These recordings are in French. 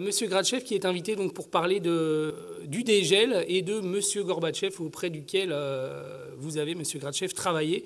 Monsieur Gratchev qui est invité donc pour parler du Dégel et de Monsieur Gorbatchev auprès duquel vous avez, Monsieur Gratchev, travaillé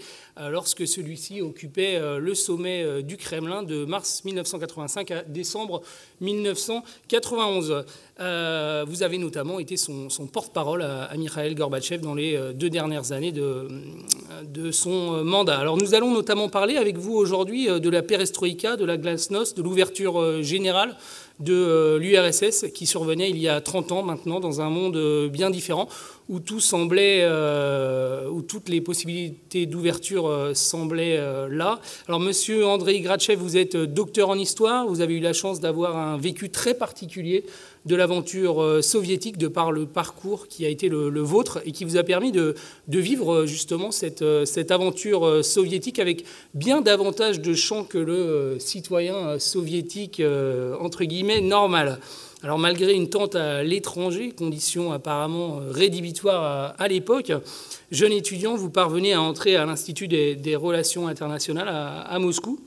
lorsque celui-ci occupait le sommet du Kremlin de mars 1985 à décembre 1991. Vous avez notamment été son porte-parole à Mikhail Gorbatchev dans les deux dernières années de son mandat. Alors nous allons notamment parler avec vous aujourd'hui de la Perestroïka, de la Glasnost, de l'ouverture générale de l'URSS qui survenait il y a 30 ans maintenant dans un monde bien différent où tout semblait, où toutes les possibilités d'ouverture semblaient là. Alors monsieur Andrei Gratchev, vous êtes docteur en histoire, vous avez eu la chance d'avoir un vécu très particulier de l'aventure soviétique de par le parcours qui a été le vôtre et qui vous a permis de vivre justement cette aventure soviétique avec bien davantage de champs que le citoyen soviétique entre guillemets normal. Alors malgré une tente à l'étranger, condition apparemment rédhibitoire à l'époque, jeune étudiant, vous parvenez à entrer à l'Institut des relations internationales à Moscou.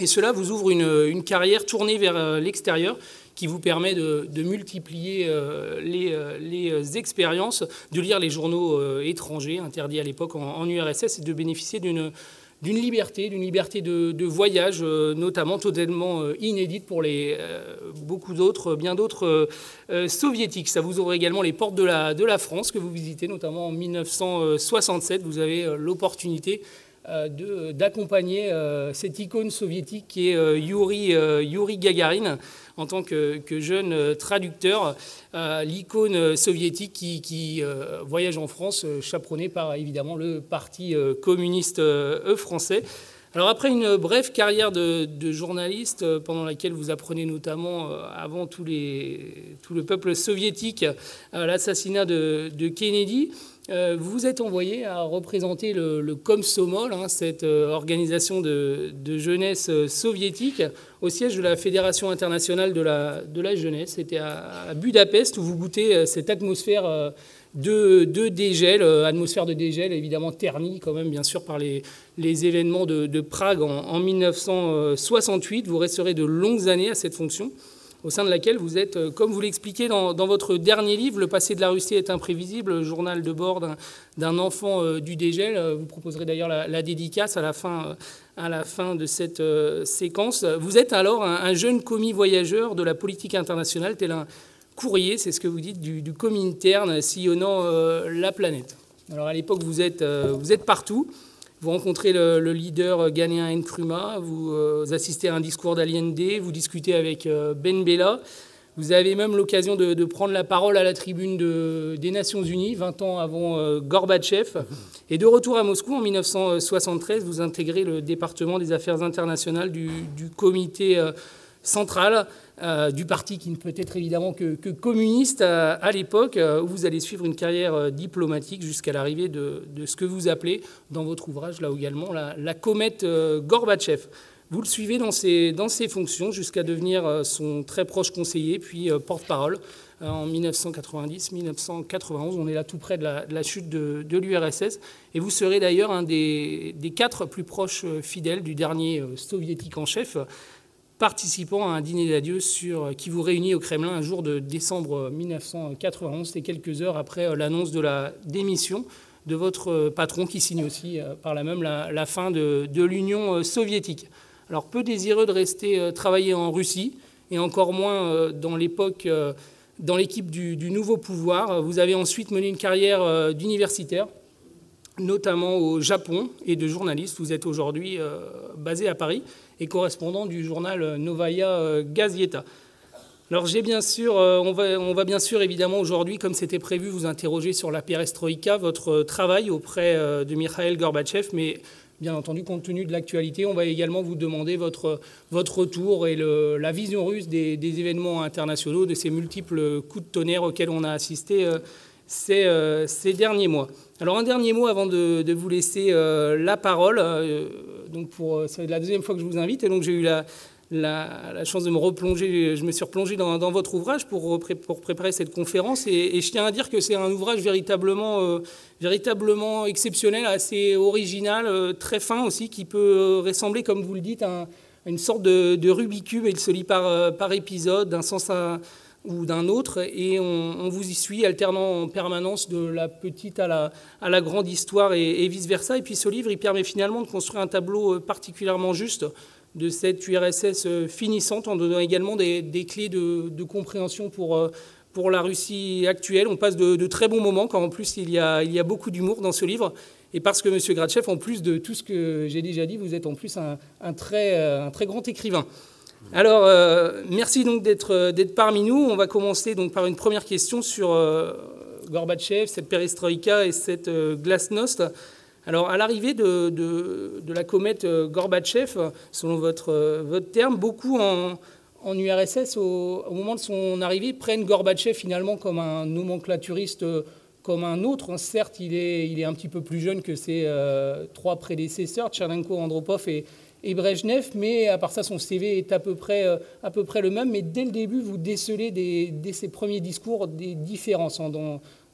Et cela vous ouvre une carrière tournée vers l'extérieur qui vous permet de multiplier les expériences, de lire les journaux étrangers, interdits à l'époque en URSS, et de bénéficier d'une liberté de voyage, notamment totalement inédite pour bien d'autres soviétiques. Ça vous ouvre également les portes de la France que vous visitez, notamment en 1967. Vous avez l'opportunité d'accompagner cette icône soviétique qui est Yuri Gagarine en tant que jeune traducteur, l'icône soviétique qui voyage en France, chaperonnée par évidemment le parti communiste français. Alors après une brève carrière de journaliste pendant laquelle vous apprenez notamment avant tout le peuple soviétique l'assassinat de Kennedy, vous vous êtes envoyé à représenter le Komsomol, hein, cette organisation de jeunesse soviétique, au siège de la Fédération internationale de la jeunesse. C'était à Budapest où vous goûtez cette atmosphère de dégel, atmosphère de dégel évidemment ternie quand même bien sûr par les événements de Prague en 1968. Vous resterez de longues années à cette fonction, au sein de laquelle vous êtes, comme vous l'expliquez dans votre dernier livre, « Le passé de la Russie est imprévisible », journal de bord d'un enfant du Dégel. Vous proposerez d'ailleurs la dédicace à la fin de cette séquence. Vous êtes alors un jeune commis voyageur de la politique internationale, tel un courrier, c'est ce que vous dites, du Cominterne sillonnant la planète. Alors à l'époque, vous êtes partout. Vous rencontrez le leader ghanéen Nkrumah, vous assistez à un discours d'Allende, vous discutez avec Ben Bella. Vous avez même l'occasion de prendre la parole à la tribune des Nations Unies, 20 ans avant Gorbatchev. Et de retour à Moscou, en 1973, vous intégrez le département des affaires internationales du comité central du parti qui ne peut être évidemment que communiste à l'époque, où vous allez suivre une carrière diplomatique jusqu'à l'arrivée de ce que vous appelez, dans votre ouvrage là également, la comète Gorbatchev. Vous le suivez dans ses fonctions jusqu'à devenir son très proche conseiller, puis porte-parole en 1990-1991. On est là tout près de la chute de l'URSS. Et vous serez d'ailleurs un des 4 plus proches fidèles du dernier soviétique en chef, participant à un dîner d'adieu qui vous réunit au Kremlin un jour de décembre 1991, c'était quelques heures après l'annonce de la démission de votre patron, qui signe aussi par là même la fin de l'Union soviétique. Alors peu désireux de rester travailler en Russie, et encore moins dans l'équipe du nouveau pouvoir, vous avez ensuite mené une carrière d'universitaire, notamment au Japon, et de journaliste. Vous êtes aujourd'hui basé à Paris et correspondant du journal Novaya Gazeta. Alors j'ai bien sûr, on va bien sûr évidemment aujourd'hui, comme c'était prévu, vous interroger sur la Perestroïka, votre travail auprès de Mikhail Gorbatchev, mais bien entendu, compte tenu de l'actualité, on va également vous demander votre retour et la vision russe des événements internationaux, de ces multiples coups de tonnerre auxquels on a assisté ces derniers mois. Alors un dernier mot avant de vous laisser la parole. Donc c'est la deuxième fois que je vous invite, et donc j'ai eu la, la chance de me replonger, je me suis replongé dans votre ouvrage pour préparer cette conférence, et je tiens à dire que c'est un ouvrage véritablement exceptionnel, assez original, très fin aussi, qui peut ressembler, comme vous le dites, à une sorte de Rubik's Cube. Il se lit par épisode, d'un sens ou d'un autre, et on vous y suit, alternant en permanence de la petite à la grande histoire et vice-versa. Et puis ce livre, il permet finalement de construire un tableau particulièrement juste de cette URSS finissante, en donnant également des clés de compréhension pour la Russie actuelle. On passe de très bons moments, quand en plus il y a beaucoup d'humour dans ce livre. Et parce que M. Gratchev, en plus de tout ce que j'ai déjà dit, vous êtes en plus un très grand écrivain. Alors, merci donc d'être parmi nous. On va commencer donc par une première question sur Gorbatchev, cette perestroïka et cette glasnost. Alors, à l'arrivée de la comète Gorbatchev, selon votre terme, beaucoup en URSS, au moment de son arrivée, prennent Gorbatchev finalement comme un nomenclaturiste comme un autre. Certes, il est un petit peu plus jeune que ses trois prédécesseurs, Tchernenko, Andropov et Brejnev, mais à part ça, son CV est à peu près le même. Mais dès le début, vous décelez dès ses premiers discours des différences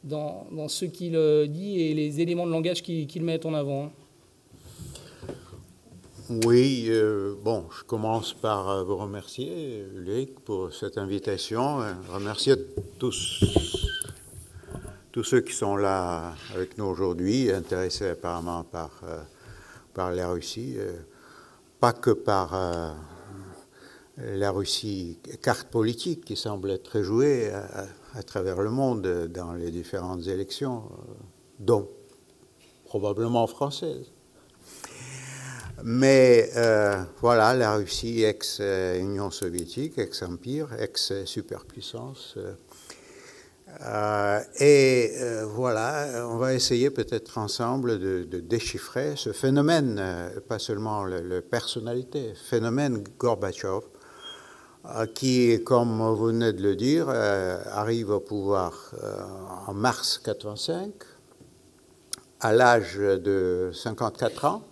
dans ce qu'il dit et les éléments de langage qu'il met en avant. Oui, bon, je commence par vous remercier, Ulrich, pour cette invitation. Remercier tous ceux qui sont là avec nous aujourd'hui, intéressés apparemment par la Russie, pas que par la Russie, carte politique qui semble être jouée à travers le monde dans les différentes élections, dont probablement françaises. Mais voilà, la Russie ex-Union soviétique, ex-empire, ex-superpuissance. Voilà, on va essayer peut-être ensemble de déchiffrer ce phénomène, pas seulement la personnalité, phénomène Gorbatchev, qui, comme vous venez de le dire, arrive au pouvoir en mars 1985, à l'âge de 54 ans,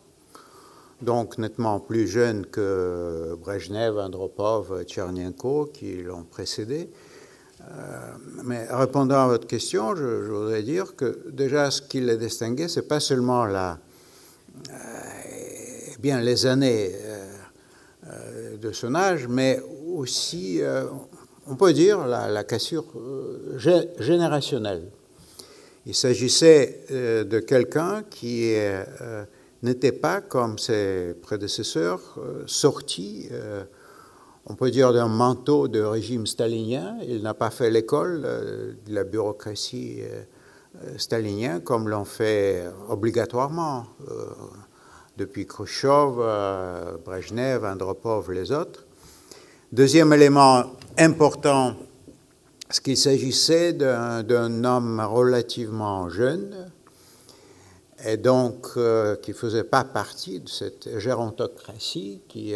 donc nettement plus jeune que Brejnev, Andropov, Tchernenko, qui l'ont précédé. Mais répondant à votre question, je voudrais dire que déjà ce qui les distinguait, c'est pas seulement les années de son âge, mais aussi, on peut dire, la cassure générationnelle. Il s'agissait de quelqu'un qui n'était pas, comme ses prédécesseurs, sorti, on peut dire, d'un manteau de régime stalinien. Il n'a pas fait l'école de la bureaucratie stalinienne, comme l'ont fait obligatoirement depuis Khrouchtchev, Brejnev, Andropov, les autres. Deuxième élément important, c'est qu'il s'agissait d'un homme relativement jeune, et donc qui ne faisait pas partie de cette gérontocratie qui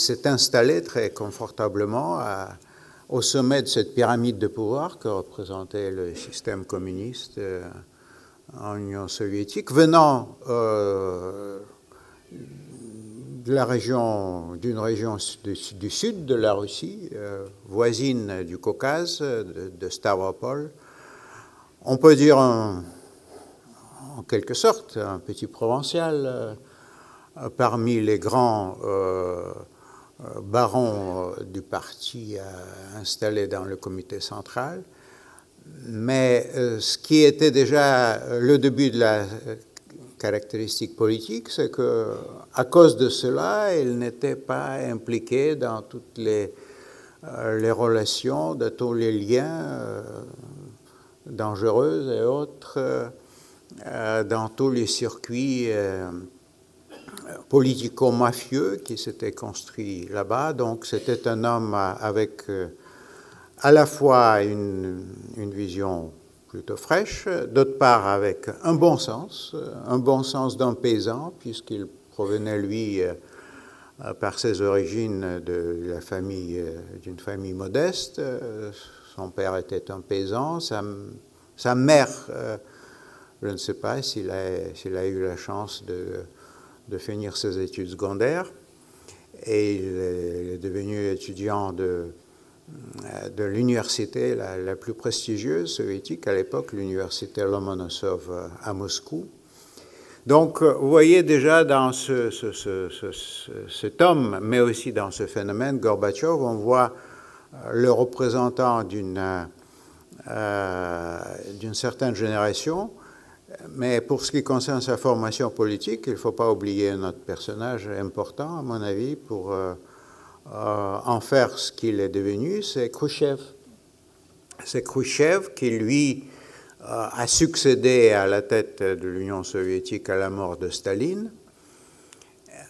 s'est installée très confortablement au sommet de cette pyramide de pouvoir que représentait le système communiste en Union soviétique, venant d'une région du sud de la Russie, voisine du Caucase, de Stavropol. On peut dire en quelque sorte un petit provincial parmi les grands barons du parti installé dans le comité central. Mais ce qui était déjà le début de la caractéristique politique, c'est qu'à cause de cela, il n'était pas impliqué dans toutes les relations, de tous les liens dangereux et autres, dans tous les circuits politico-mafieux qui s'étaient construits là-bas. Donc c'était un homme avec à la fois une vision plutôt fraîche, d'autre part avec un bon sens d'un paysan, puisqu'il provenait, lui, par ses origines, d'une famille modeste. Son père était un paysan, sa mère, je ne sais pas s'il a eu la chance de finir ses études secondaires, et il est devenu étudiant de l'université la plus prestigieuse soviétique à l'époque, l'université Lomonosov à Moscou. Donc, vous voyez déjà dans ce tome, mais aussi dans ce phénomène, Gorbatchev, on voit le représentant d'une certaine génération, mais pour ce qui concerne sa formation politique, il ne faut pas oublier notre personnage important, à mon avis, pour en faire ce qu'il est devenu, c'est Khrouchtchev. C'est Khrouchtchev qui, lui, a succédé à la tête de l'Union soviétique à la mort de Staline,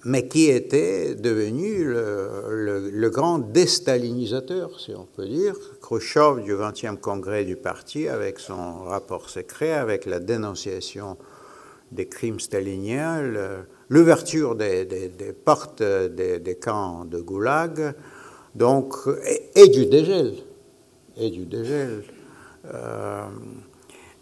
mais qui était devenu le grand déstalinisateur, si on peut dire. Khrouchtchev du 20e congrès du parti, avec son rapport secret, avec la dénonciation des crimes staliniens, l'ouverture des portes des camps de Goulag, donc, et du Dégel,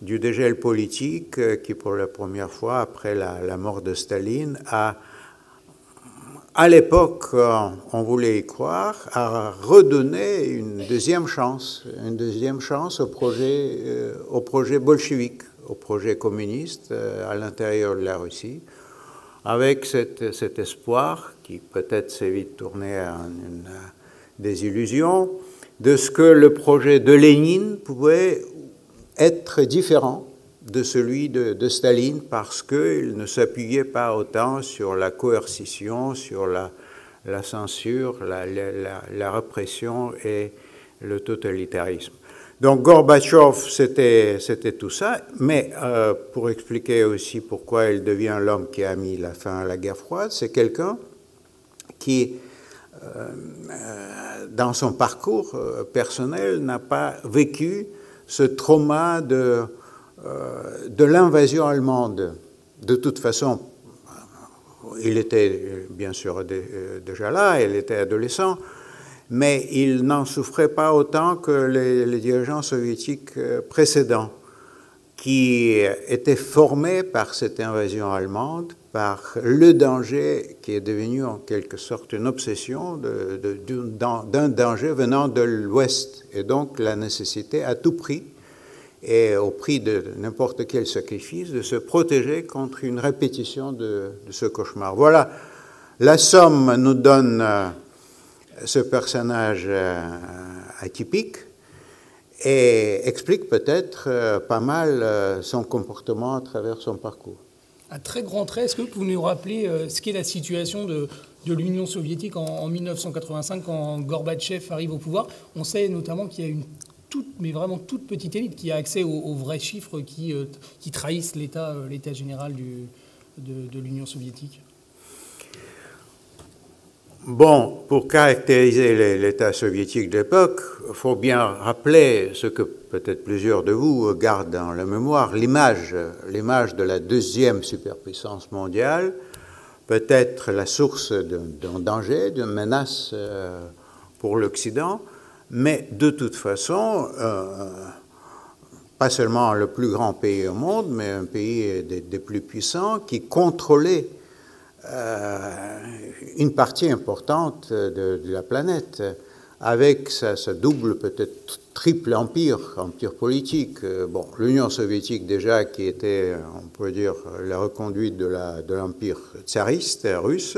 du dégel politique qui, pour la première fois, après la mort de Staline, à l'époque, on voulait y croire, a redonné une deuxième chance au projet bolchevique, au projet communiste à l'intérieur de la Russie, avec cet espoir qui peut-être s'est vite tourné à une désillusion de ce que le projet de Lénine pouvait être différent de celui de Staline, parce qu'il ne s'appuyait pas autant sur la coercition, sur la censure, la répression et le totalitarisme. Donc Gorbatchev, c'était tout ça, mais pour expliquer aussi pourquoi il devient l'homme qui a mis la fin à la guerre froide, c'est quelqu'un qui, dans son parcours personnel, n'a pas vécu ce trauma de l'invasion allemande. De toute façon, il était bien sûr déjà là, il était adolescent, mais il n'en souffrait pas autant que les dirigeants soviétiques précédents, qui étaient formés par cette invasion allemande, par le danger qui est devenu en quelque sorte une obsession d'un danger venant de l'Ouest, et donc la nécessité à tout prix et au prix de n'importe quel sacrifice de se protéger contre une répétition de ce cauchemar. Voilà, la somme nous donne ce personnage atypique et explique peut-être pas mal son comportement à travers son parcours. À très grand trait, est-ce que vous pouvez nous rappeler ce qu'est la situation de l'Union soviétique en 1985 quand Gorbatchev arrive au pouvoir? On sait notamment qu'il y a une toute, mais vraiment toute petite élite qui a accès aux vrais chiffres qui trahissent l'état général de l'Union soviétique. Bon, pour caractériser l'état soviétique de l'époque, il faut bien rappeler ce que peut-être plusieurs de vous gardent dans la mémoire, l'image de la deuxième superpuissance mondiale, peut-être la source d'un danger, d'une menace pour l'Occident. Mais de toute façon, pas seulement le plus grand pays au monde, mais un pays des plus puissants qui contrôlait une partie importante de la planète, avec sa double, peut-être triple empire politique. Bon, l'Union soviétique déjà, qui était, on peut dire, la reconduite de l'empire tsariste russe.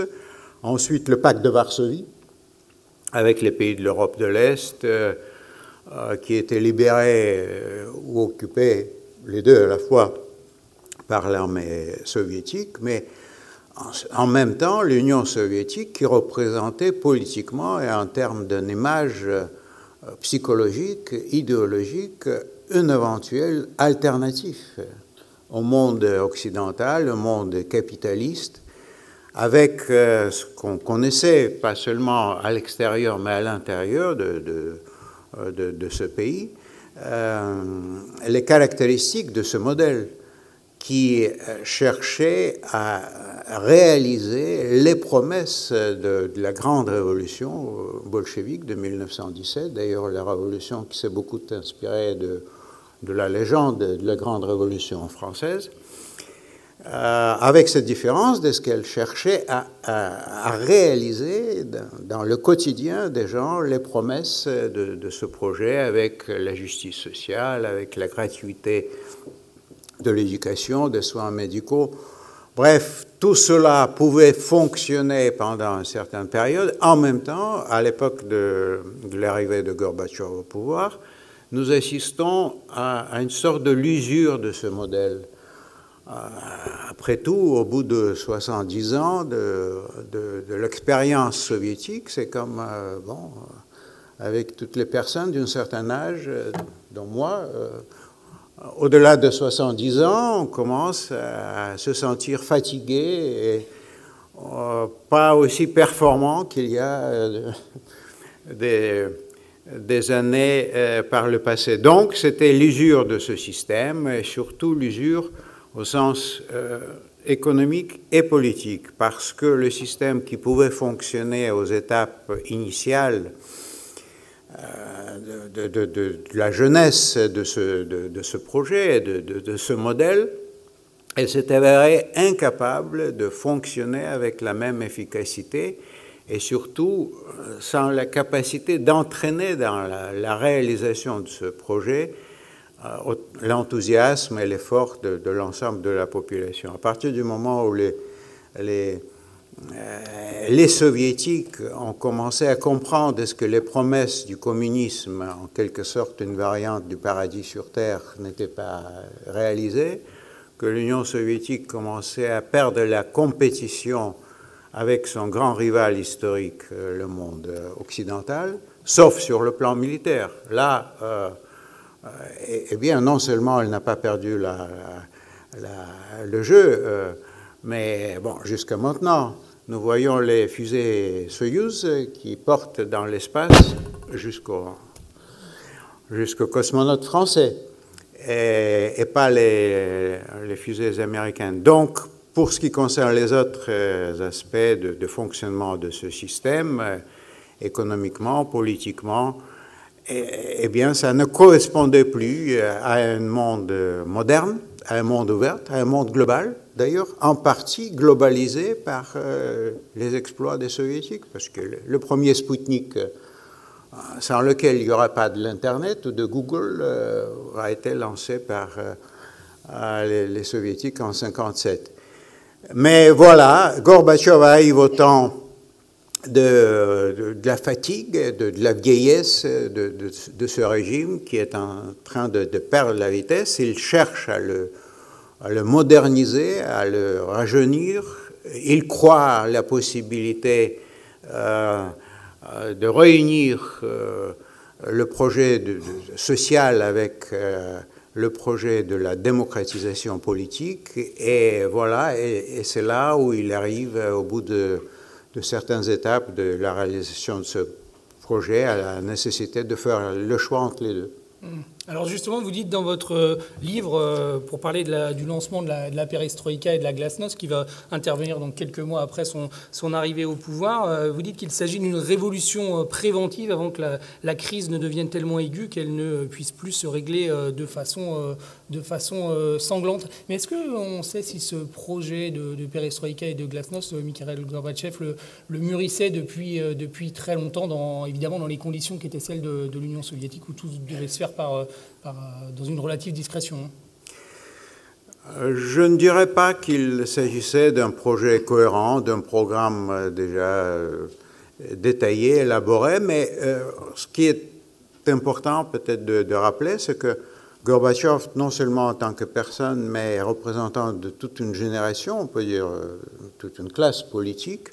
Ensuite, le Pacte de Varsovie, avec les pays de l'Europe de l'Est, qui étaient libérés ou occupés, les deux à la fois, par l'armée soviétique, mais en même temps, l'Union soviétique qui représentait politiquement et en termes d'une image psychologique, idéologique, une éventuelle alternative au monde occidental, au monde capitaliste, avec ce qu'on connaissait, pas seulement à l'extérieur, mais à l'intérieur de ce pays, les caractéristiques de ce modèle qui cherchait à réaliser les promesses de la grande révolution bolchevique de 1917. D'ailleurs, la révolution qui s'est beaucoup inspirée de la légende de la grande révolution française. avec cette différence de ce qu'elle cherchait à réaliser dans le quotidien des gens, les promesses de ce projet avec la justice sociale, avec la gratuité de l'éducation, des soins médicaux. Bref, tout cela pouvait fonctionner pendant une certaine période. En même temps, à l'époque de l'arrivée de Gorbatchev au pouvoir, nous assistons à une sorte de l'usure de ce modèle. Après tout, au bout de 70 ans de l'expérience soviétique, c'est comme, bon, avec toutes les personnes d'un certain âge, dont moi, au-delà de 70 ans, on commence à se sentir fatigué et pas aussi performant qu'il y a des années par le passé. Donc, c'était l'usure de ce système, et surtout l'usure au sens économique et politique, parce que le système qui pouvait fonctionner aux étapes initiales de la jeunesse de ce projet, de ce modèle, elle s'est avérée incapable de fonctionner avec la même efficacité et surtout sans la capacité d'entraîner dans la réalisation de ce projet l'enthousiasme et l'effort de l'ensemble de la population. À partir du moment où les soviétiques ont commencé à comprendre ce que les promesses du communisme, en quelque sorte une variante du paradis sur terre, n'étaient pas réalisées, que l'Union soviétique commençait à perdre la compétition avec son grand rival historique, le monde occidental, sauf sur le plan militaire. Là, eh bien, non seulement elle n'a pas perdu le jeu, mais bon, jusqu'à maintenant, nous voyons les fusées Soyouz qui portent dans l'espace jusqu'aux cosmonautes français et pas les fusées américaines. Donc, pour ce qui concerne les autres aspects de fonctionnement de ce système, économiquement, politiquement, eh bien, ça ne correspondait plus à un monde moderne, à un monde ouvert, à un monde global, d'ailleurs, en partie globalisé par les exploits des Soviétiques, parce que le premier Spoutnik, sans lequel il n'y aurait pas de l'Internet ou de Google, a été lancé par les Soviétiques en 1957. Mais voilà, Gorbatchev arrive au temps de la fatigue, de la vieillesse de ce régime qui est en train de perdre la vitesse. Il cherche à le moderniser, à le rajeunir. Il croit à la possibilité de réunir le projet social avec le projet de la démocratisation politique. Et voilà, et c'est là où il arrive au bout de certaines étapes de la réalisation de ce projet à la nécessité de faire le choix entre les deux. Alors justement, vous dites dans votre livre, pour parler du lancement de la Perestroïka et de la Glasnost, qui va intervenir donc quelques mois après son arrivée au pouvoir, vous dites qu'il s'agit d'une révolution préventive avant que la crise ne devienne tellement aiguë qu'elle ne puisse plus se régler de façon sanglante. Mais est-ce qu'on sait si ce projet de Perestroïka et de Glasnost, Mikhail Gorbatchev le mûrissait depuis très longtemps, évidemment dans les conditions qui étaient celles de l'Union soviétique, où tout devait se faire dans une relative discrétion? Je ne dirais pas qu'il s'agissait d'un projet cohérent, d'un programme déjà détaillé, élaboré, mais ce qui est important peut-être de rappeler, c'est que Gorbatchev, non seulement en tant que personne, mais représentant de toute une génération, on peut dire toute une classe politique,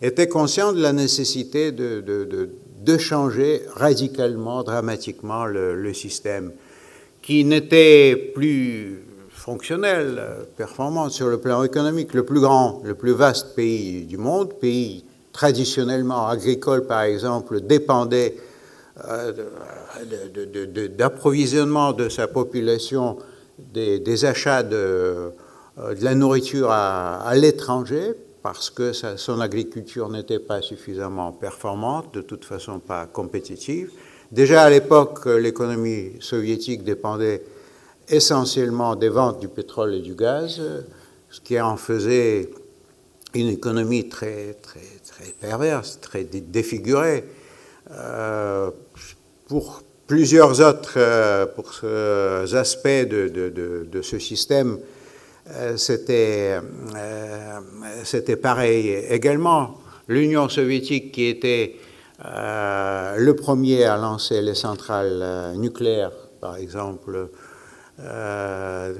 était conscient de la nécessité de changer radicalement, dramatiquement le système, qui n'était plus fonctionnel, performant sur le plan économique. Le plus grand, le plus vaste pays du monde, pays traditionnellement agricole par exemple, dépendait d'approvisionnement de sa population, des achats de la nourriture à l'étranger, parce que son agriculture n'était pas suffisamment performante, de toute façon pas compétitive. Déjà à l'époque, l'économie soviétique dépendait essentiellement des ventes du pétrole et du gaz, ce qui en faisait une économie très perverse, très défigurée. Pour plusieurs autres aspects de ce système, c'était pareil également. L'Union soviétique, qui était le premier à lancer les centrales nucléaires, par exemple,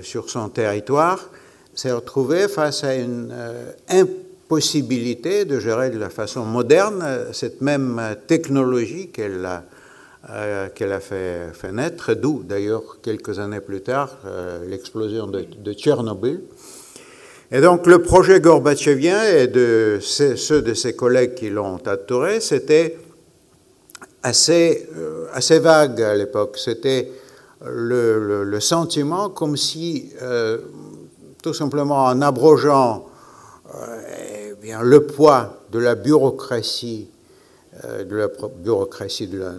sur son territoire, s'est retrouvée face à une impossibilité de gérer de la façon moderne cette même technologie qu'elle a fait naître, d'où d'ailleurs quelques années plus tard l'explosion de Tchernobyl. Et donc le projet gorbatchevien et ceux de ses collègues qui l'ont entouré, c'était assez vague à l'époque. C'était le sentiment comme si, tout simplement en abrogeant le poids de la bureaucratie, de la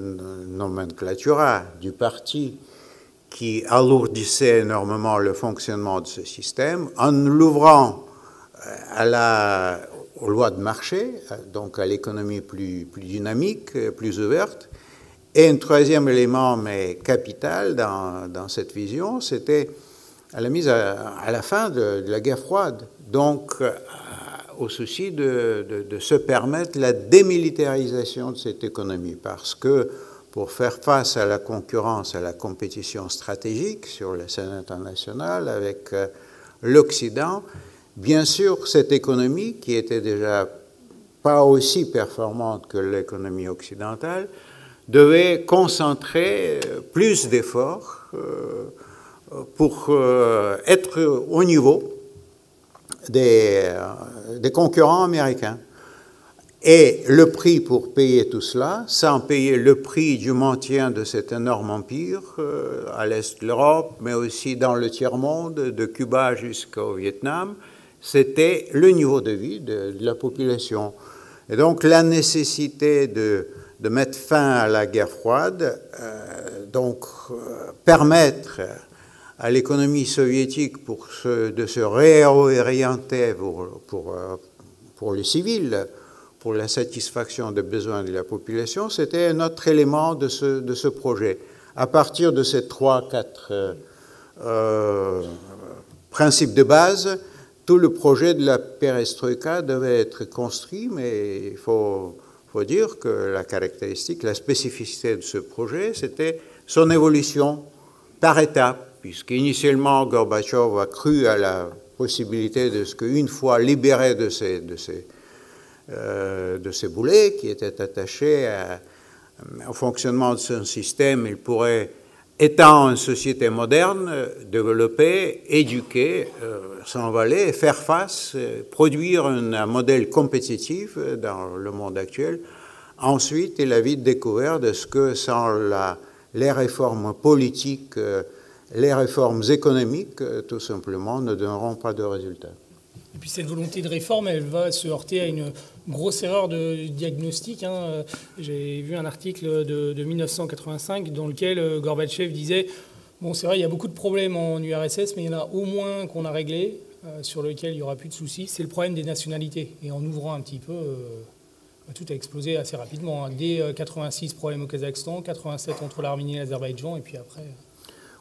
nomenclatura, du parti, qui alourdissait énormément le fonctionnement de ce système, en l'ouvrant aux lois de marché, donc à l'économie plus dynamique, plus ouverte. Et un troisième élément, mais capital dans cette vision, c'était la mise à la fin de la guerre froide, donc au souci de se permettre la démilitarisation de cette économie, parce que pour faire face à la concurrence, à la compétition stratégique sur la scène internationale avec l'Occident, bien sûr, cette économie, qui était déjà pas aussi performante que l'économie occidentale, devait concentrer plus d'efforts pour être au niveau des concurrents américains. Et le prix pour payer tout cela, sans payer le prix du maintien de cet énorme empire à l'est de l'Europe, mais aussi dans le tiers-monde, de Cuba jusqu'au Vietnam, c'était le niveau de vie de la population. Et donc la nécessité de mettre fin à la guerre froide, permettre à l'économie soviétique de se réorienter pour les civils, pour la satisfaction des besoins de la population, c'était un autre élément de ce projet. À partir de ces 3-4 principes de base, tout le projet de la perestroïka devait être construit, mais il faut dire que la caractéristique, la spécificité de ce projet, c'était son évolution par étapes, puisqu'initialement Gorbatchev a cru à la possibilité de ce qu'une fois libéré de ces boulets qui étaient attachés au fonctionnement de son système, il pourrait, étant une société moderne, développer, éduquer, s'envaler, faire face, produire un modèle compétitif dans le monde actuel. Ensuite, il a vite découvert de ce que sans les réformes politiques, les réformes économiques, tout simplement, ne donneront pas de résultats. Et puis cette volonté de réforme, elle va se heurter à une grosse erreur de diagnostic. Hein. J'ai vu un article de 1985 dans lequel Gorbatchev disait « Bon, c'est vrai, il y a beaucoup de problèmes en URSS, mais il y en a au moins qu'on a réglé, sur lequel il n'y aura plus de soucis. C'est le problème des nationalités. » Et en ouvrant un petit peu, tout a explosé assez rapidement. Hein. Dès 86, problème au Kazakhstan, 87 entre l'Arménie et l'Azerbaïdjan, et puis après...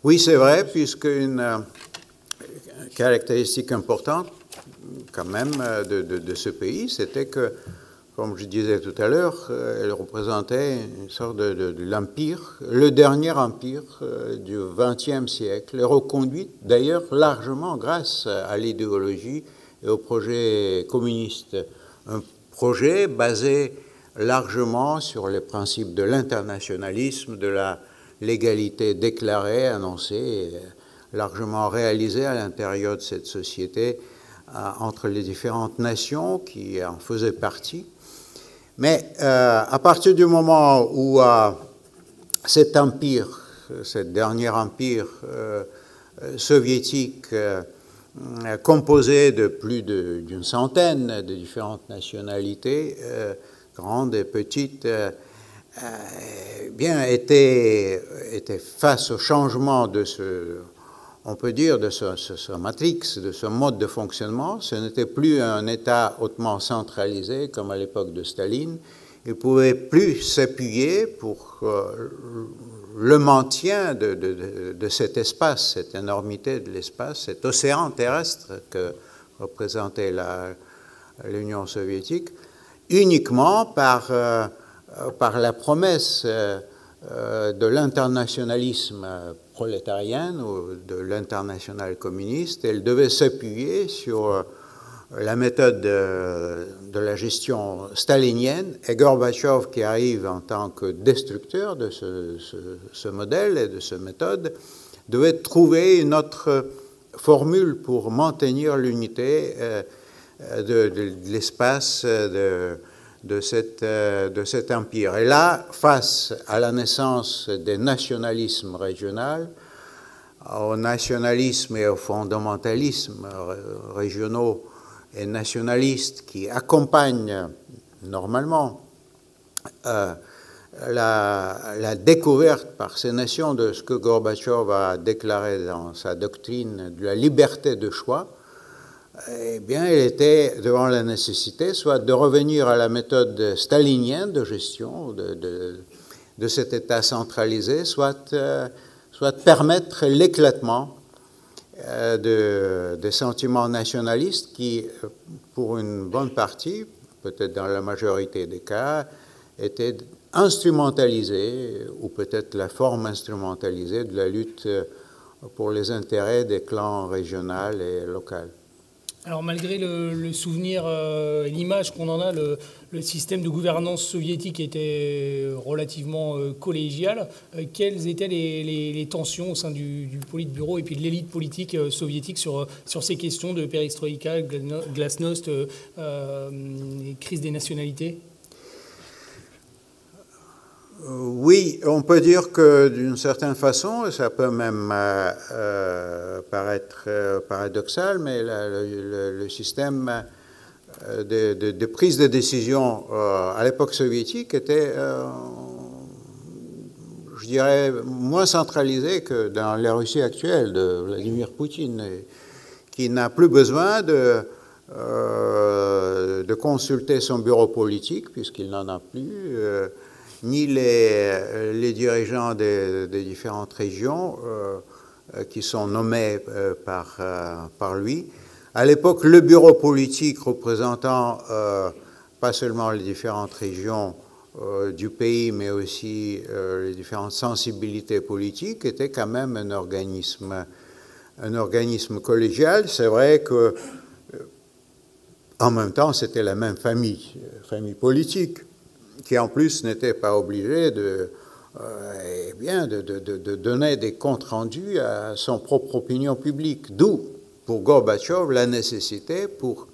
Oui, c'est vrai, puisque une caractéristique importante, quand même, de ce pays, c'était que, comme je disais tout à l'heure, elle représentait une sorte de l'empire, le dernier empire du XXe siècle, reconduite d'ailleurs largement grâce à l'idéologie et au projet communiste. Un projet basé largement sur les principes de l'internationalisme, de la l'égalité déclarée, annoncée, largement réalisée à l'intérieur de cette société, entre les différentes nations qui en faisaient partie. Mais à partir du moment où cet empire, ce dernier empire soviétique, composé de plus d'une centaine de différentes nationalités, grandes et petites, était face au changement on peut dire, de ce matrix, de ce mode de fonctionnement. Ce n'était plus un État hautement centralisé comme à l'époque de Staline. Il ne pouvait plus s'appuyer pour le maintien de cet espace, cette énormité de l'espace, cet océan terrestre que représentait l'Union soviétique, uniquement par la promesse de l'internationalisme prolétarienne ou de l'international communiste. Elle devait s'appuyer sur la méthode de la gestion stalinienne, et Gorbatchev, qui arrive en tant que destructeur de ce modèle et de cette méthode, devait trouver une autre formule pour maintenir l'unité de l'espace de cet empire. Et là, face à la naissance des nationalismes régionaux, au nationalisme et au fondamentalisme régionaux et nationalistes qui accompagnent normalement la découverte par ces nations de ce que Gorbatchev a déclaré dans sa doctrine de la liberté de choix, eh bien, il était devant la nécessité soit de revenir à la méthode stalinienne de gestion de cet État centralisé, soit permettre l'éclatement des sentiments nationalistes qui, pour une bonne partie, peut-être dans la majorité des cas, étaient instrumentalisés, ou peut-être la forme instrumentalisée de la lutte pour les intérêts des clans régionaux et locaux. Alors malgré le souvenir, l'image qu'on en a, le système de gouvernance soviétique était relativement collégial. Quelles étaient les tensions au sein du Politburo et puis de l'élite politique soviétique sur ces questions de Perestroïka, Glasnost, crise des nationalités? Oui, on peut dire que d'une certaine façon, ça peut même paraître paradoxal, mais le système de prise de décision à l'époque soviétique était, je dirais, moins centralisé que dans la Russie actuelle de Vladimir Poutine, qui n'a plus besoin de consulter son bureau politique, puisqu'il n'en a plus, ni les dirigeants des différentes régions qui sont nommés par lui. À l'époque, le bureau politique représentant pas seulement les différentes régions du pays, mais aussi les différentes sensibilités politiques, était quand même un organisme collégial. C'est vrai que, en même temps, c'était la même famille politique, qui en plus n'était pas obligé de donner des comptes rendus à son propre opinion publique. D'où, pour Gorbatchev, la nécessité pour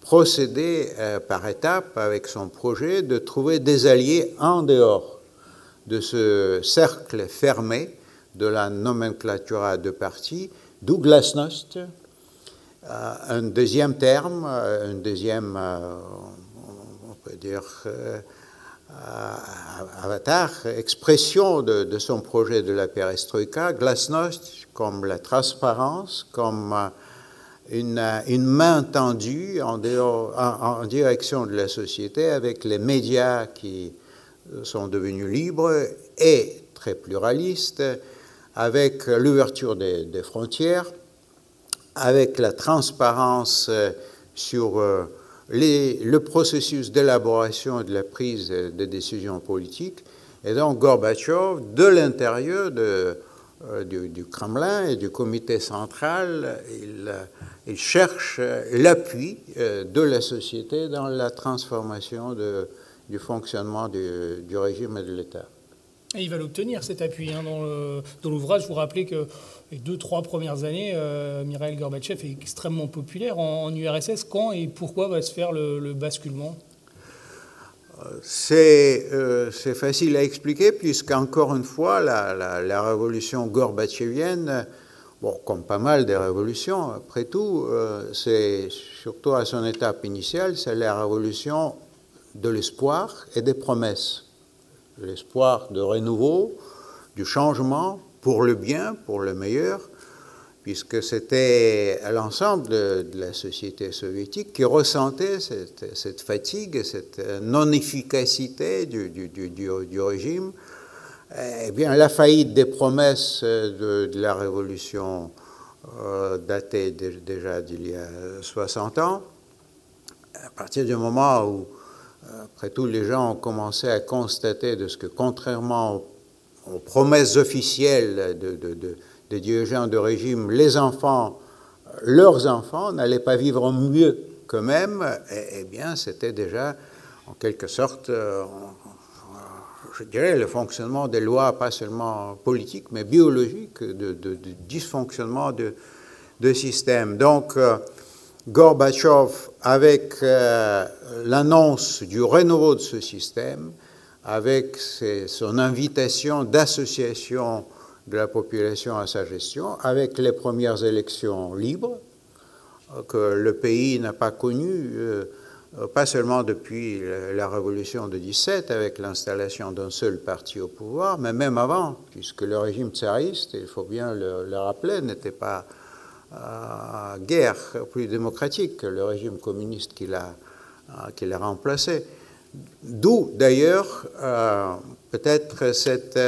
procéder par étapes avec son projet de trouver des alliés en dehors de ce cercle fermé de la nomenclatura de parti, d'où Glasnost, un deuxième terme, un deuxième, on peut dire, avatar, expression de son projet de la perestroïka, Glasnost comme la transparence, comme une main tendue en direction de la société, avec les médias qui sont devenus libres et très pluralistes, avec l'ouverture des frontières, avec la transparence sur le processus d'élaboration et de la prise de décisions politiques. Et donc Gorbatchev, de l'intérieur du Kremlin et du comité central, il cherche l'appui de la société dans la transformation du fonctionnement du régime et de l'État. Et il va l'obtenir, cet appui. Hein, dans l'ouvrage, vous rappelez que les 2-3 premières années, Mikhail Gorbatchev est extrêmement populaire en URSS. Quand et pourquoi va se faire le basculement? C'est facile à expliquer, puisqu'encore une fois, la révolution gorbatchevienne, bon, comme pas mal des révolutions, après tout, c'est surtout à son étape initiale, c'est la révolution de l'espoir et des promesses. L'espoir de renouveau, du changement, pour le bien, pour le meilleur, puisque c'était l'ensemble de la société soviétique qui ressentait cette fatigue, cette non-efficacité du régime. Eh bien, la faillite des promesses de la révolution datée déjà d'il y a 60 ans, à partir du moment où, après tout, les gens ont commencé à constater de ce que, contrairement aux promesses officielles des dirigeants de régime, les enfants, leurs enfants, n'allaient pas vivre mieux qu'eux-mêmes, eh bien, c'était déjà, en quelque sorte, je dirais, le fonctionnement des lois, pas seulement politiques, mais biologiques, de dysfonctionnement de système. Donc, Gorbatchev, avec l'annonce du renouveau de ce système, avec son invitation d'association de la population à sa gestion, avec les premières élections libres que le pays n'a pas connues, pas seulement depuis la révolution de 17, avec l'installation d'un seul parti au pouvoir, mais même avant, puisque le régime tsariste, il faut bien le rappeler, n'était pas guère plus démocratique que le régime communiste qui l'a remplacé. D'où d'ailleurs peut-être cette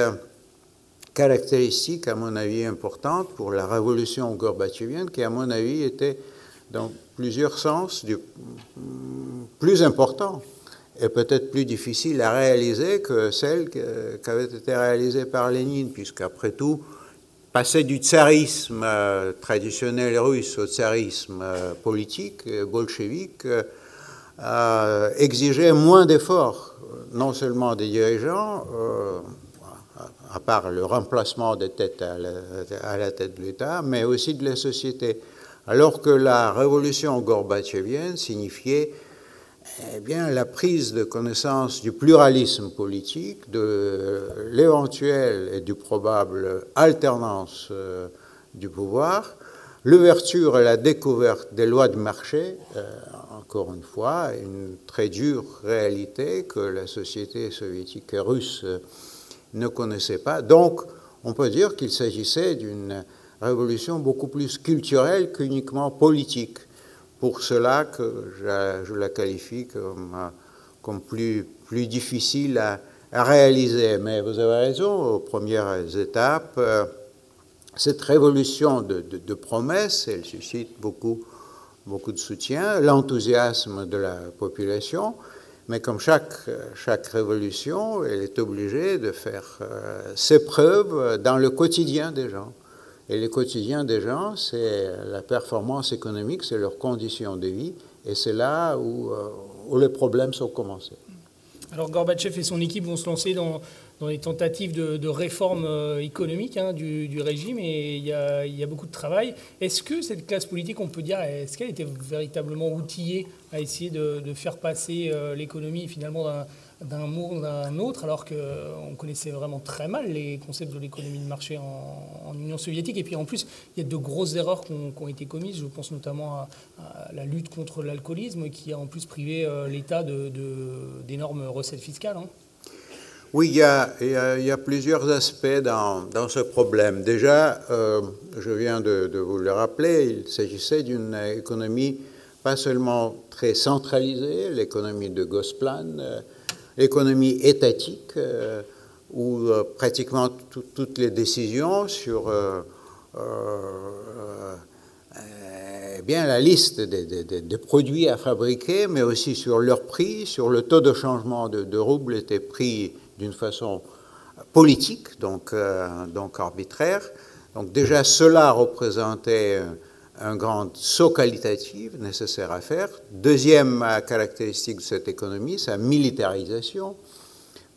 caractéristique, à mon avis, importante pour la révolution gorbatchevienne, qui à mon avis était dans plusieurs sens plus important et peut-être plus difficile à réaliser que celle qui avait été réalisée par Lénine, puisqu'après tout, passer du tsarisme traditionnel russe au tsarisme politique, bolchevique, exigeait moins d'efforts, non seulement des dirigeants, à part le remplacement des têtes à la tête de l'État, mais aussi de la société. Alors que la révolution gorbatchevienne signifiait, eh bien, la prise de connaissance du pluralisme politique, de l'éventuelle et du probable alternance du pouvoir, l'ouverture et la découverte des lois de marché, encore une fois, une très dure réalité que la société soviétique et russe ne connaissait pas. Donc, on peut dire qu'il s'agissait d'une révolution beaucoup plus culturelle qu'uniquement politique. Pour cela que je la qualifie comme plus difficile à réaliser. Mais vous avez raison, aux premières étapes, cette révolution de promesses, elle suscite beaucoup de soutien, l'enthousiasme de la population, mais comme chaque révolution, elle est obligée de faire ses preuves dans le quotidien des gens. Et le quotidien des gens, c'est la performance économique, c'est leurs conditions de vie, et c'est là où les problèmes sont commencés. Alors Gorbatchev et son équipe vont se lancer dans les tentatives de réforme économique du régime, et il y a beaucoup de travail. Est-ce que cette classe politique, on peut dire, est-ce qu'elle était véritablement outillée à essayer de faire passer l'économie finalement d'un monde à un autre, alors qu'on connaissait vraiment très mal les concepts de l'économie de marché en Union soviétique? Et puis en plus, il y a de grosses erreurs qui ont été commises. Je pense notamment à la lutte contre l'alcoolisme, qui a en plus privé l'État d'énormes recettes fiscales. Oui, il y a plusieurs aspects dans ce problème. Déjà, je viens de vous le rappeler, il s'agissait d'une économie pas seulement très centralisée, l'économie de Gosplan, l'économie étatique, où pratiquement toutes les décisions sur la liste des produits à fabriquer, mais aussi sur leur prix, sur le taux de changement de rouble, étaient pris d'une façon politique, donc arbitraire. Donc déjà, cela représentait un grand saut qualitatif nécessaire à faire. Deuxième caractéristique de cette économie, sa militarisation.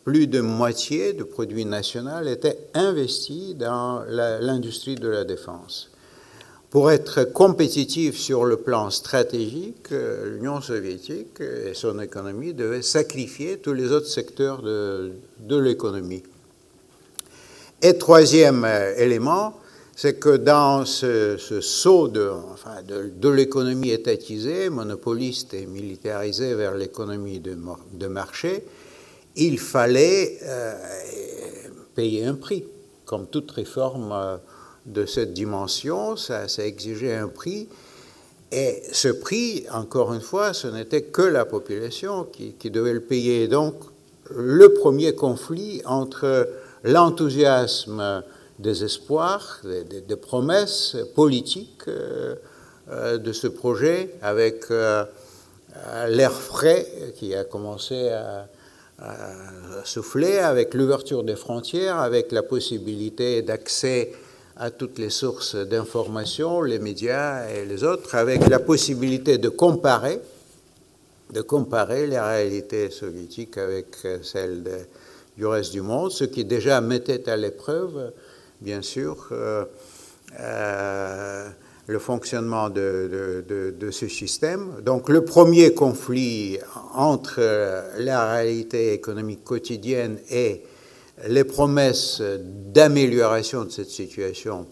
Plus de moitié de produits nationaux étaient investis dans l'industrie de la défense. Pour être compétitif sur le plan stratégique, l'Union soviétique et son économie devaient sacrifier tous les autres secteurs de l'économie. Et troisième élément, c'est que dans ce saut de l'économie étatisée, monopoliste et militarisée vers l'économie de marché, il fallait payer un prix, comme toute réforme de cette dimension, ça exigeait un prix. Et ce prix, encore une fois, ce n'était que la population qui devait le payer. Donc, le premier conflit entre l'enthousiasme des espoirs, des promesses politiques de ce projet, avec l'air frais qui a commencé à souffler, avec l'ouverture des frontières, avec la possibilité d'accès à toutes les sources d'information, les médias et les autres, avec la possibilité de comparer les réalités soviétiques avec celles du reste du monde, ce qui déjà mettait à l'épreuve, bien sûr, le fonctionnement de ce système. Donc le premier conflit entre la réalité économique quotidienne et les promesses d'amélioration de cette situation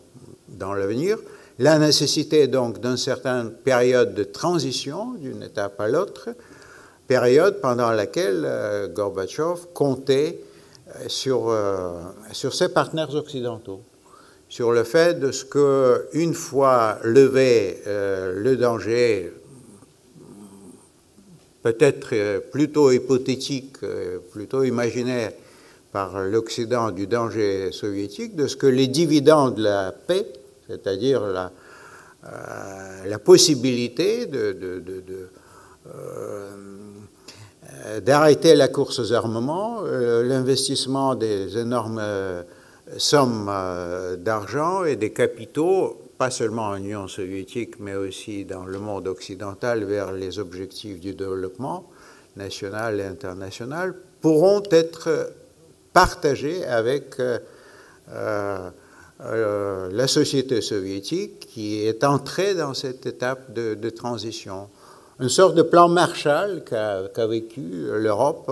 dans l'avenir, la nécessité donc d'une certaine période de transition d'une étape à l'autre, période pendant laquelle Gorbatchev comptait sur ses partenaires occidentaux, sur le fait de ce qu'une fois levé le danger, peut-être plutôt hypothétique, plutôt imaginaire, par l'Occident du danger soviétique, de ce que les dividendes de la paix, c'est-à-dire la possibilité d'arrêter la course aux armements, l'investissement des énormes sommes d'argent et des capitaux, pas seulement en Union soviétique, mais aussi dans le monde occidental, vers les objectifs du développement national et international, pourront être partagé avec la société soviétique qui est entrée dans cette étape de transition. Une sorte de plan Marshall qu'a vécu l'Europe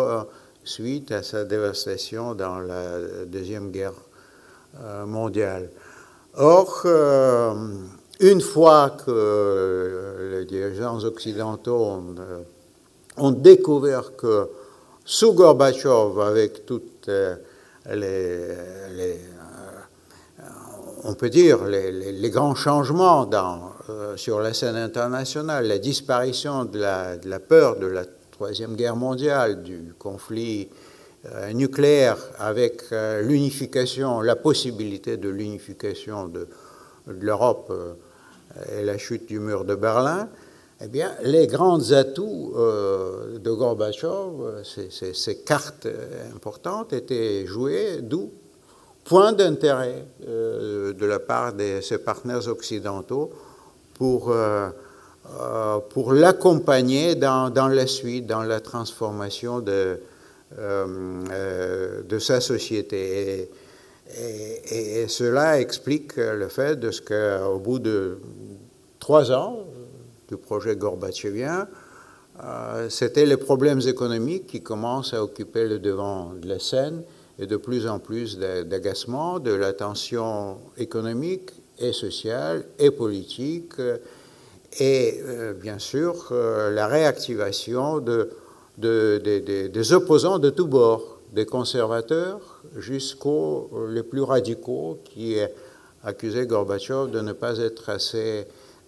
suite à sa dévastation dans la Deuxième Guerre mondiale. Or, une fois que les dirigeants occidentaux ont découvert que sous Gorbatchev, avec toutes on peut dire, les grands changements sur la scène internationale, la disparition de la peur de la Troisième Guerre mondiale, du conflit nucléaire, avec l'unification, la possibilité de l'unification de l'Europe et la chute du mur de Berlin, eh bien, les grands atouts de Gorbatchev, ces cartes importantes, étaient jouées, d'où point d'intérêt de la part de ses partenaires occidentaux pour l'accompagner dans la suite, dans la transformation de sa société. Et cela explique le fait de ce qu'au bout de 3 ans, du projet gorbatchevien, c'était les problèmes économiques qui commencent à occuper le devant de la scène et de plus en plus d'agacement, de la tension économique et sociale et politique et bien sûr la réactivation des opposants de tous bords, des conservateurs jusqu'aux les plus radicaux qui accusaient Gorbatchev de ne pas être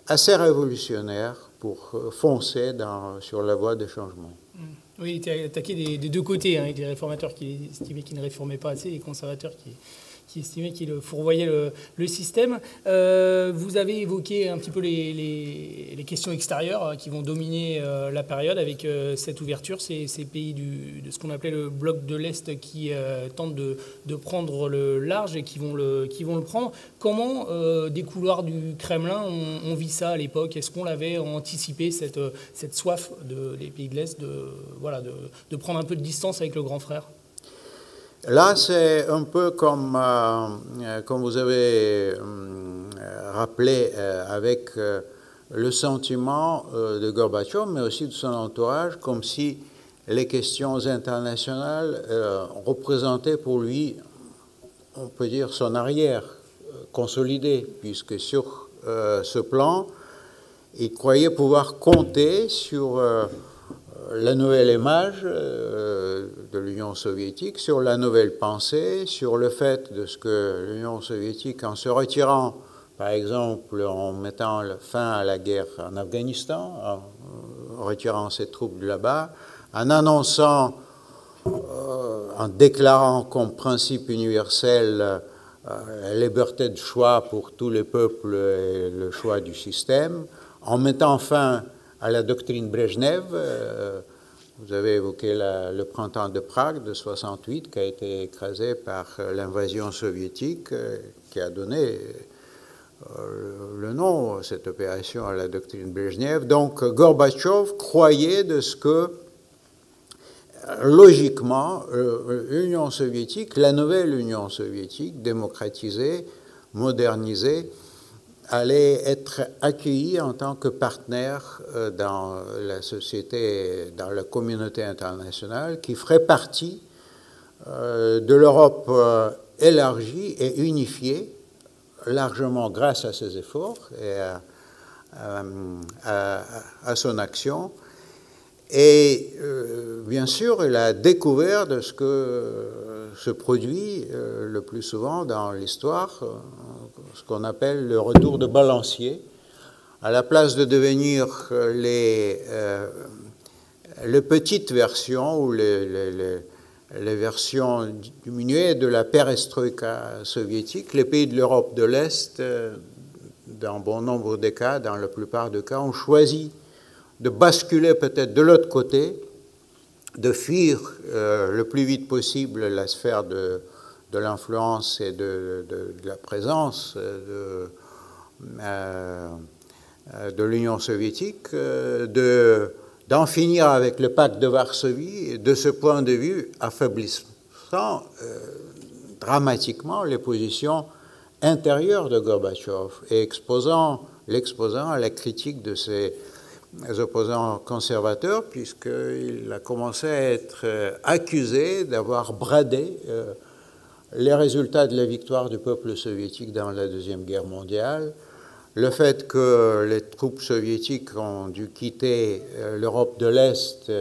assez révolutionnaire pour foncer sur la voie des changements. Oui, il était attaqué des deux côtés, hein, avec les réformateurs qui estimaient qu'il ne réformait pas assez, et les conservateurs qui estimaient qu'il fourvoyait le système. Vous avez évoqué un petit peu les questions extérieures qui vont dominer la période avec cette ouverture, ces pays de ce qu'on appelait le bloc de l'Est qui tentent de prendre le large et qui vont le prendre. Comment, des couloirs du Kremlin, on vit ça à l'époque? Est-ce qu'on l'avait anticipé, cette soif des pays de l'Est de prendre un peu de distance avec le grand frère? Là, c'est un peu comme vous avez rappelé, avec le sentiment de Gorbatchev, mais aussi de son entourage, comme si les questions internationales représentaient pour lui, on peut dire, son arrière consolidé, puisque sur ce plan, il croyait pouvoir compter sur la nouvelle image de l'Union soviétique, sur la nouvelle pensée, sur le fait de ce que l'Union soviétique, en se retirant par exemple en mettant fin à la guerre en Afghanistan, en retirant ses troupes de là-bas, en annonçant, en déclarant comme principe universel la liberté de choix pour tous les peuples et le choix du système, en mettant fin à la doctrine Brejnev. Vous avez évoqué le printemps de Prague de 68 qui a été écrasé par l'invasion soviétique, qui a donné le nom, cette opération, à la doctrine Brejnev. Donc Gorbatchev croyait de ce que, logiquement, l'Union soviétique, la nouvelle Union soviétique, démocratisée, modernisée, allait être accueilli en tant que partenaire dans la société, dans la communauté internationale, qui ferait partie de l'Europe élargie et unifiée, largement grâce à ses efforts et à son action. Et bien sûr, il a découvert de ce que se produit le plus souvent dans l'histoire, ce qu'on appelle le retour de balancier. À la place de devenir les petites versions ou les versions diminuées de la perestroïka soviétique, les pays de l'Europe de l'Est, dans bon nombre de cas, dans la plupart des cas, ont choisi de basculer peut-être de l'autre côté, de fuir le plus vite possible la sphère de l'influence et de la présence de l'Union soviétique, d'en finir avec le pacte de Varsovie, et de ce point de vue affaiblissant dramatiquement les positions intérieures de Gorbatchev et l'exposant à la critique de ses opposants conservateurs, puisqu'il a commencé à être accusé d'avoir bradé les résultats de la victoire du peuple soviétique dans la Deuxième Guerre mondiale, le fait que les troupes soviétiques ont dû quitter l'Europe de l'Est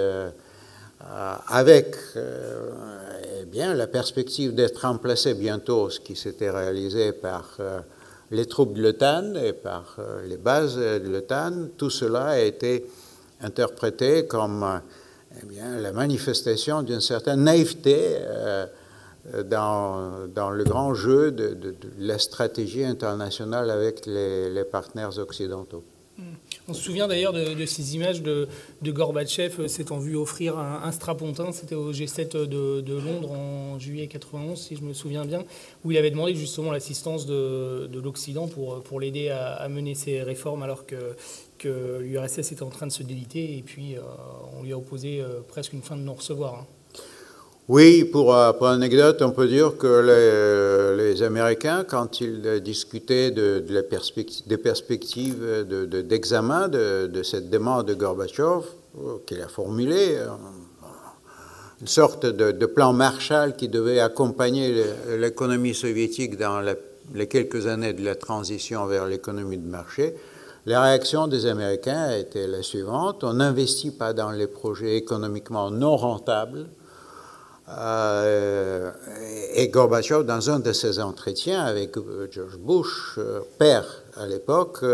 avec eh bien, la perspective d'être remplacées bientôt, ce qui s'était réalisé par les troupes de l'OTAN et par les bases de l'OTAN. Tout cela a été interprété comme eh bien, la manifestation d'une certaine naïveté dans le grand jeu de la stratégie internationale avec les partenaires occidentaux. On se souvient d'ailleurs de ces images de Gorbatchev s'étant vu offrir un strapontin, c'était au G7 de Londres en juillet 91, si je me souviens bien, où il avait demandé justement l'assistance de l'Occident pour l'aider à mener ses réformes alors que l'URSS était en train de se déliter, et puis on lui a opposé presque une fin de non-recevoir. Hein. Oui, pour anecdote, on peut dire que les Américains, quand ils discutaient des perspectives d'examen de cette demande de Gorbatchev, qu'il a formulée, une sorte de plan Marshall qui devait accompagner l'économie soviétique dans les quelques années de la transition vers l'économie de marché, la réaction des Américains a été la suivante: on n'investit pas dans les projets économiquement non rentables. Et Gorbatchev, dans un de ses entretiens avec George Bush, père à l'époque,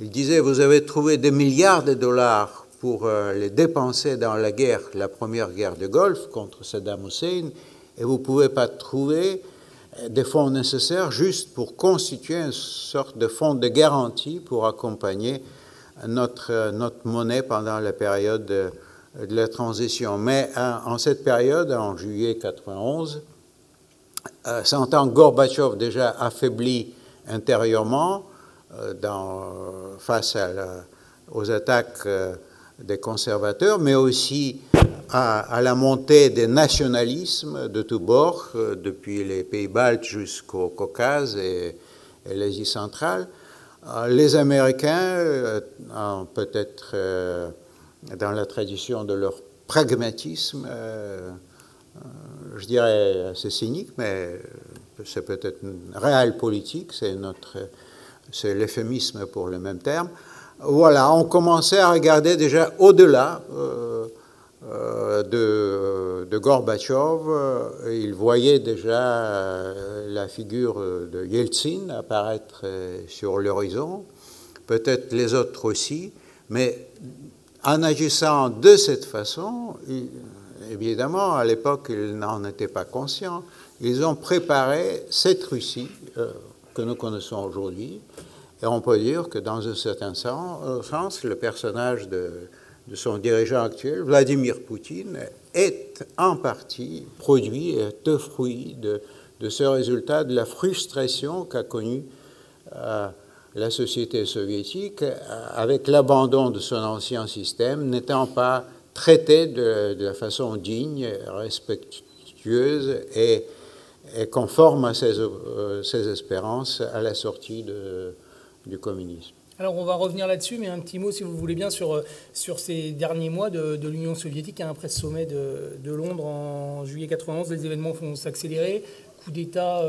il disait: vous avez trouvé des milliards de dollars pour les dépenser dans la guerre, la première guerre de Golfe contre Saddam Hussein, et vous ne pouvez pas trouver des fonds nécessaires juste pour constituer une sorte de fonds de garantie pour accompagner notre monnaie pendant la période de la transition. Mais en cette période, en juillet 91, sentant Gorbatchev déjà affaibli intérieurement face aux attaques des conservateurs, mais aussi à la montée des nationalismes de tous bords, depuis les pays baltes jusqu'au Caucase et l'Asie centrale, les Américains, peut-être dans la tradition de leur pragmatisme, je dirais assez cynique, mais c'est peut-être une réelle politique, c'est l'euphémisme pour le même terme. Voilà, on commençait à regarder déjà au-delà de Gorbatchev, il voyait déjà la figure de Eltsine apparaître sur l'horizon, peut-être les autres aussi, mais en agissant de cette façon, évidemment, à l'époque, ils n'en étaient pas conscients, ils ont préparé cette Russie que nous connaissons aujourd'hui, et on peut dire que dans un certain sens, le personnage de son dirigeant actuel, Vladimir Poutine, est en partie produit, est le fruit de ce résultat, de la frustration qu'a connue la société soviétique, avec l'abandon de son ancien système, n'étant pas traité de la façon digne, respectueuse et conforme à ses espérances à la sortie du communisme. Alors on va revenir là-dessus, mais un petit mot, si vous voulez bien, sur ces derniers mois de l'Union soviétique. Après ce sommet de Londres en juillet 91, les événements vont s'accélérer. Coup d'État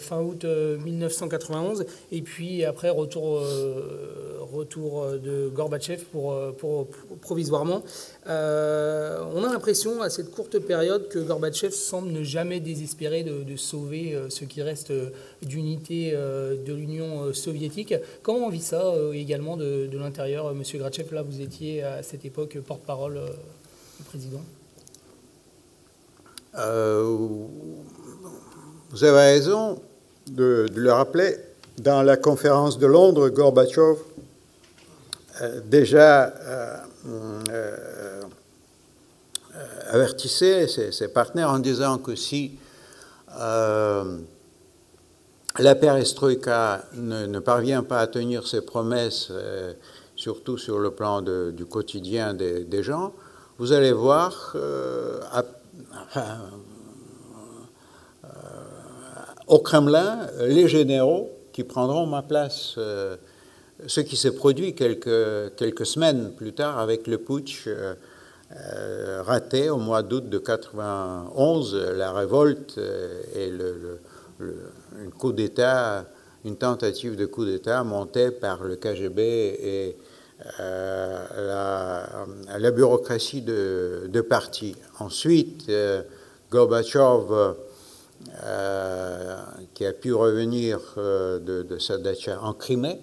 fin août 1991, et puis après retour de Gorbatchev pour provisoirement. On a l'impression à cette courte période que Gorbatchev semble ne jamais désespérer de sauver ce qui reste d'unité de l'Union soviétique. Comment on vit ça également de l'intérieur, Monsieur Gratchev? Là, vous étiez à cette époque porte-parole du président. Vous avez raison de le rappeler. Dans la conférence de Londres, Gorbatchev déjà avertissait ses partenaires en disant que si la Perestroïka ne parvient pas à tenir ses promesses, surtout sur le plan du quotidien des gens, vous allez voir au Kremlin, les généraux qui prendront ma place, ce qui s'est produit quelques semaines plus tard avec le putsch raté au mois d'août de 1991, la révolte et une tentative de coup d'État montée par le KGB et la bureaucratie de parti. Ensuite, Gorbatchev, qui a pu revenir de sa dacha en Crimée,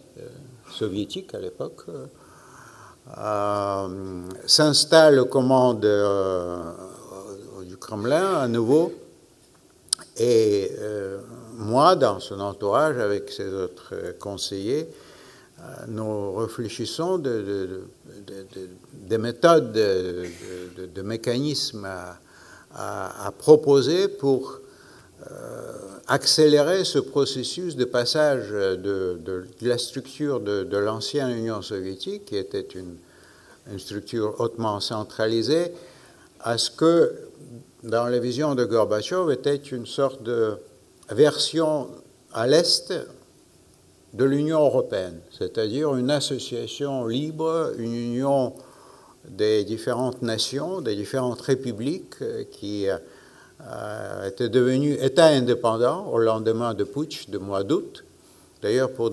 soviétique à l'époque, s'installe aux commandes du Kremlin à nouveau, et moi, dans son entourage, avec ses autres conseillers, nous réfléchissons des méthodes, de mécanismes à proposer pour accélérer ce processus de passage de la structure de l'ancienne Union soviétique, qui était une structure hautement centralisée, à ce que, dans la vision de Gorbatchev, était une sorte de version à l'Est de l'Union européenne, c'est-à-dire une association libre, une union des différentes nations, des différentes républiques qui était devenu État indépendant au lendemain de putsch du mois d'août, d'ailleurs pour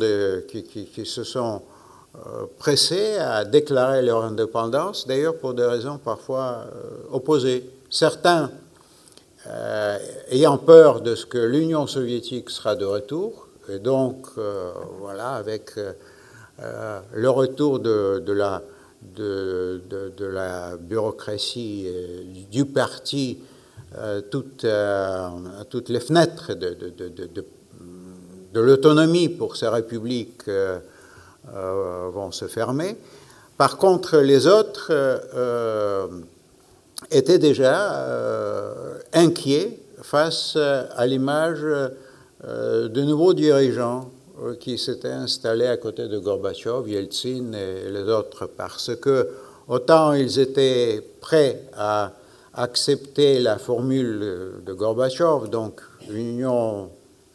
qui se sont pressés à déclarer leur indépendance, d'ailleurs pour des raisons parfois opposées. Certains, ayant peur de ce que l'Union soviétique sera de retour, et donc voilà, avec le retour de la bureaucratie du parti, toutes les fenêtres de l'autonomie pour ces républiques vont se fermer. Par contre, les autres étaient déjà inquiets face à l'image de nouveaux dirigeants qui s'étaient installés à côté de Gorbatchev, Eltsine et les autres, parce que autant ils étaient prêts à accepter la formule de Gorbatchev, donc une union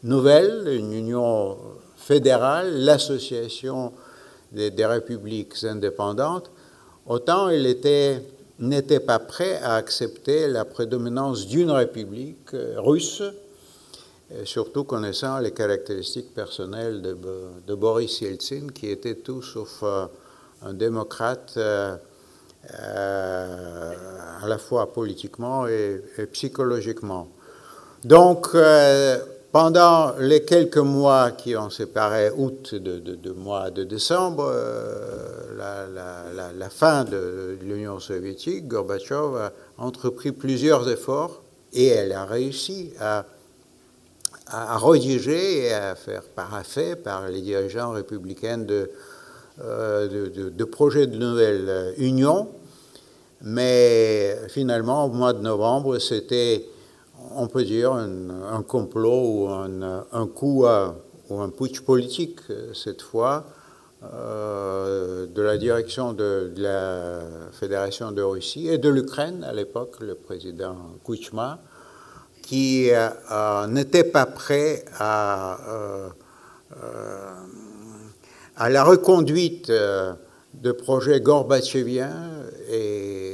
nouvelle, une union fédérale, l'association des républiques indépendantes, autant il n'était pas prêt à accepter la prédominance d'une république russe, surtout connaissant les caractéristiques personnelles de Boris Eltsine, qui était tout sauf un démocrate à la fois politiquement et psychologiquement. Donc, pendant les quelques mois qui ont séparé août de mois de décembre, la fin de l'Union soviétique, Gorbatchev a entrepris plusieurs efforts et elle a réussi à rédiger et à faire paraffer par les dirigeants républicains de projets de nouvelle union. Mais finalement, au mois de novembre, c'était, on peut dire, un complot ou un coup ou un putsch politique, cette fois, de la direction de la Fédération de Russie et de l'Ukraine, à l'époque, le président Kouchma, qui n'était pas prêt à la reconduite de projets gorbatcheviens, et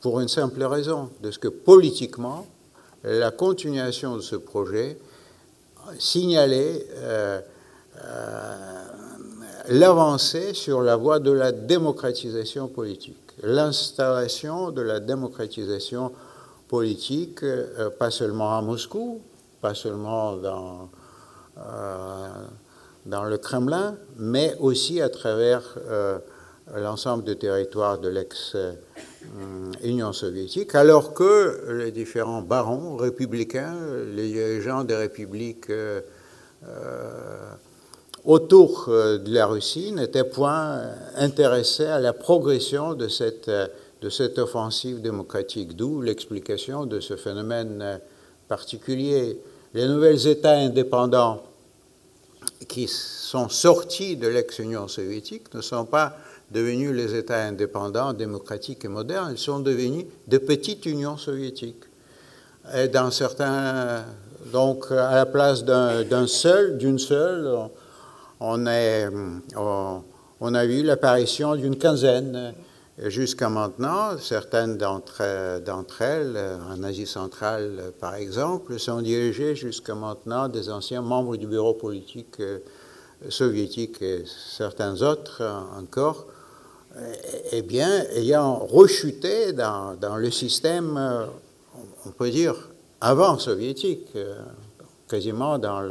pour une simple raison, de ce que politiquement, la continuation de ce projet signalait l'avancée sur la voie de la démocratisation politique, l'installation de la démocratisation politique, pas seulement à Moscou, pas seulement dans le Kremlin, mais aussi à travers l'ensemble du territoire de l'ex-Union soviétique, alors que les différents barons républicains, les dirigeants des républiques autour de la Russie n'étaient point intéressés à la progression de cette offensive démocratique, d'où l'explication de ce phénomène particulier. Les nouveaux États indépendants qui sont sortis de l'ex-Union soviétique ne sont pas devenus les États indépendants, démocratiques et modernes, ils sont devenus de petites unions soviétiques. Et dans certains, donc à la place d'une seule, on a eu l'apparition d'une quinzaine. Jusqu'à maintenant, certaines d'entre elles, en Asie centrale par exemple, sont dirigées jusqu'à maintenant des anciens membres du bureau politique soviétique et certains autres encore, eh bien, ayant rechuté dans le système, on peut dire, avant soviétique, quasiment dans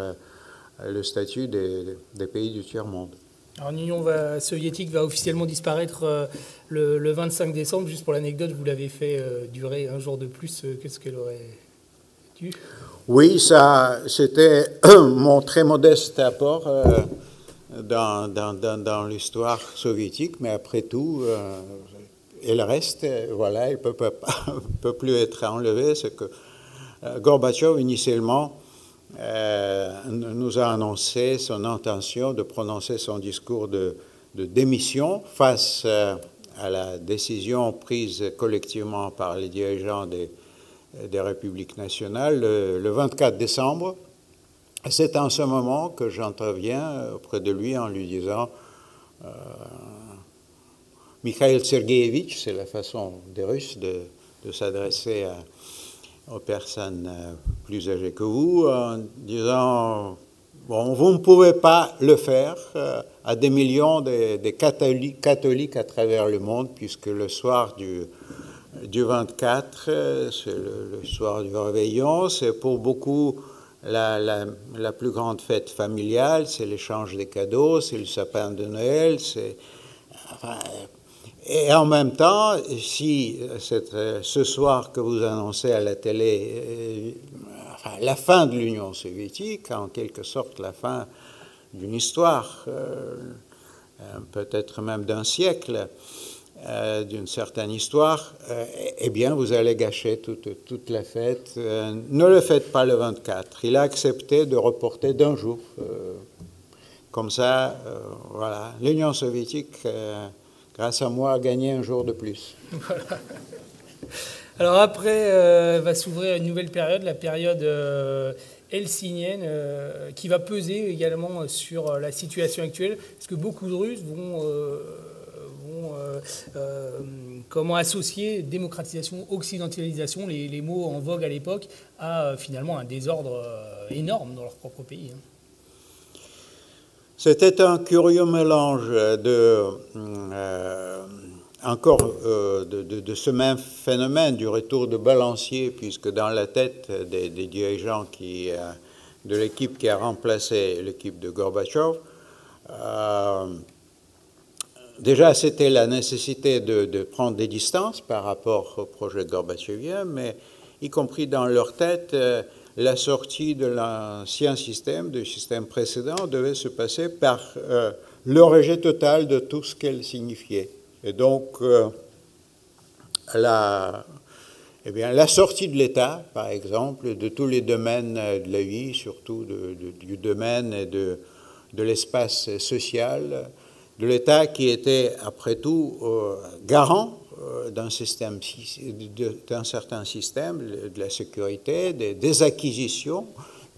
le statut des pays du tiers-monde. Alors l'Union soviétique va officiellement disparaître le 25 décembre. Juste pour l'anecdote, vous l'avez fait durer un jour de plus que ce qu'elle aurait dû. Oui, ça, c'était mon très modeste apport dans l'histoire soviétique, mais après tout, elle reste, voilà, elle ne peut plus être enlevée. C'est que Gorbatchev, initialement, nous a annoncé son intention de prononcer son discours de démission face à la décision prise collectivement par les dirigeants des républiques nationales le 24 décembre. C'est en ce moment que j'interviens auprès de lui en lui disant « Mikhail Sergeyevitch », c'est la façon des Russes de s'adresser à aux personnes plus âgées que vous, en disant « Bon, vous ne pouvez pas le faire à des millions de catholiques à travers le monde, puisque le soir du 24, c'est le soir du réveillon, c'est pour beaucoup la plus grande fête familiale, c'est l'échange des cadeaux, c'est le sapin de Noël, c'est... Enfin, et en même temps, si ce soir que vous annoncez à la télé, enfin, la fin de l'Union soviétique, en quelque sorte la fin d'une histoire, peut-être même d'un siècle, d'une certaine histoire, eh bien vous allez gâcher toute la fête. Ne le faites pas le 24. Il a accepté de reporter d'un jour. Comme ça, voilà, l'Union soviétique... grâce à moi, à gagner un jour de plus. Voilà. Alors après, va s'ouvrir une nouvelle période, la période heltsinienne, qui va peser également sur la situation actuelle, parce que beaucoup de Russes vont comment associer démocratisation, occidentalisation, les mots en vogue à l'époque, à finalement un désordre énorme dans leur propre pays, hein. C'était un curieux mélange encore de ce même phénomène du retour de balancier, puisque dans la tête des dirigeants de l'équipe qui a remplacé l'équipe de Gorbatchev, déjà c'était la nécessité de prendre des distances par rapport au projet gorbachevien, mais y compris dans leur tête, la sortie de l'ancien système, du système précédent, devait se passer par le rejet total de tout ce qu'elle signifiait. Et donc, la sortie de l'État, par exemple, de tous les domaines de la vie, surtout du domaine de l'espace social, de l'État qui était, après tout, garant d'un certain système de la sécurité, des acquisitions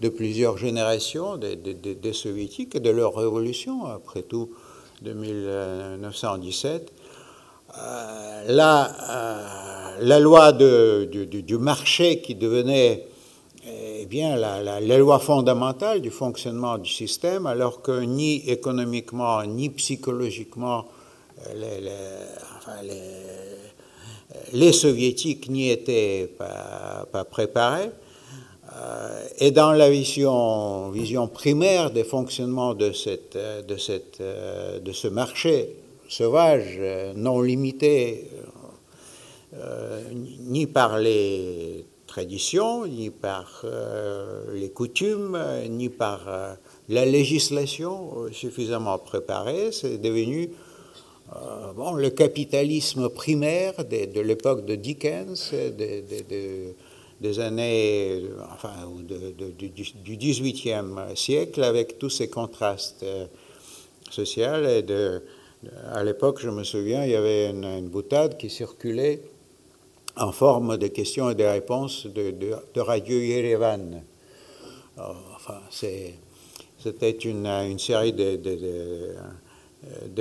de plusieurs générations des soviétiques et de leur révolution, après tout, de 1917. La loi du marché qui devenait la loi fondamentale du fonctionnement du système, alors que ni économiquement, ni psychologiquement, les soviétiques n'y étaient pas préparés. Et dans la vision primaire des fonctionnements de ce marché sauvage, non limité ni par les traditions, ni par les coutumes, ni par la législation suffisamment préparée, c'est devenu le capitalisme primaire de l'époque de Dickens, des années, du XVIIIe siècle, avec tous ces contrastes sociaux. Et à l'époque, je me souviens, il y avait une boutade qui circulait en forme de questions et de réponses de Radio Yerevan. C'était une série des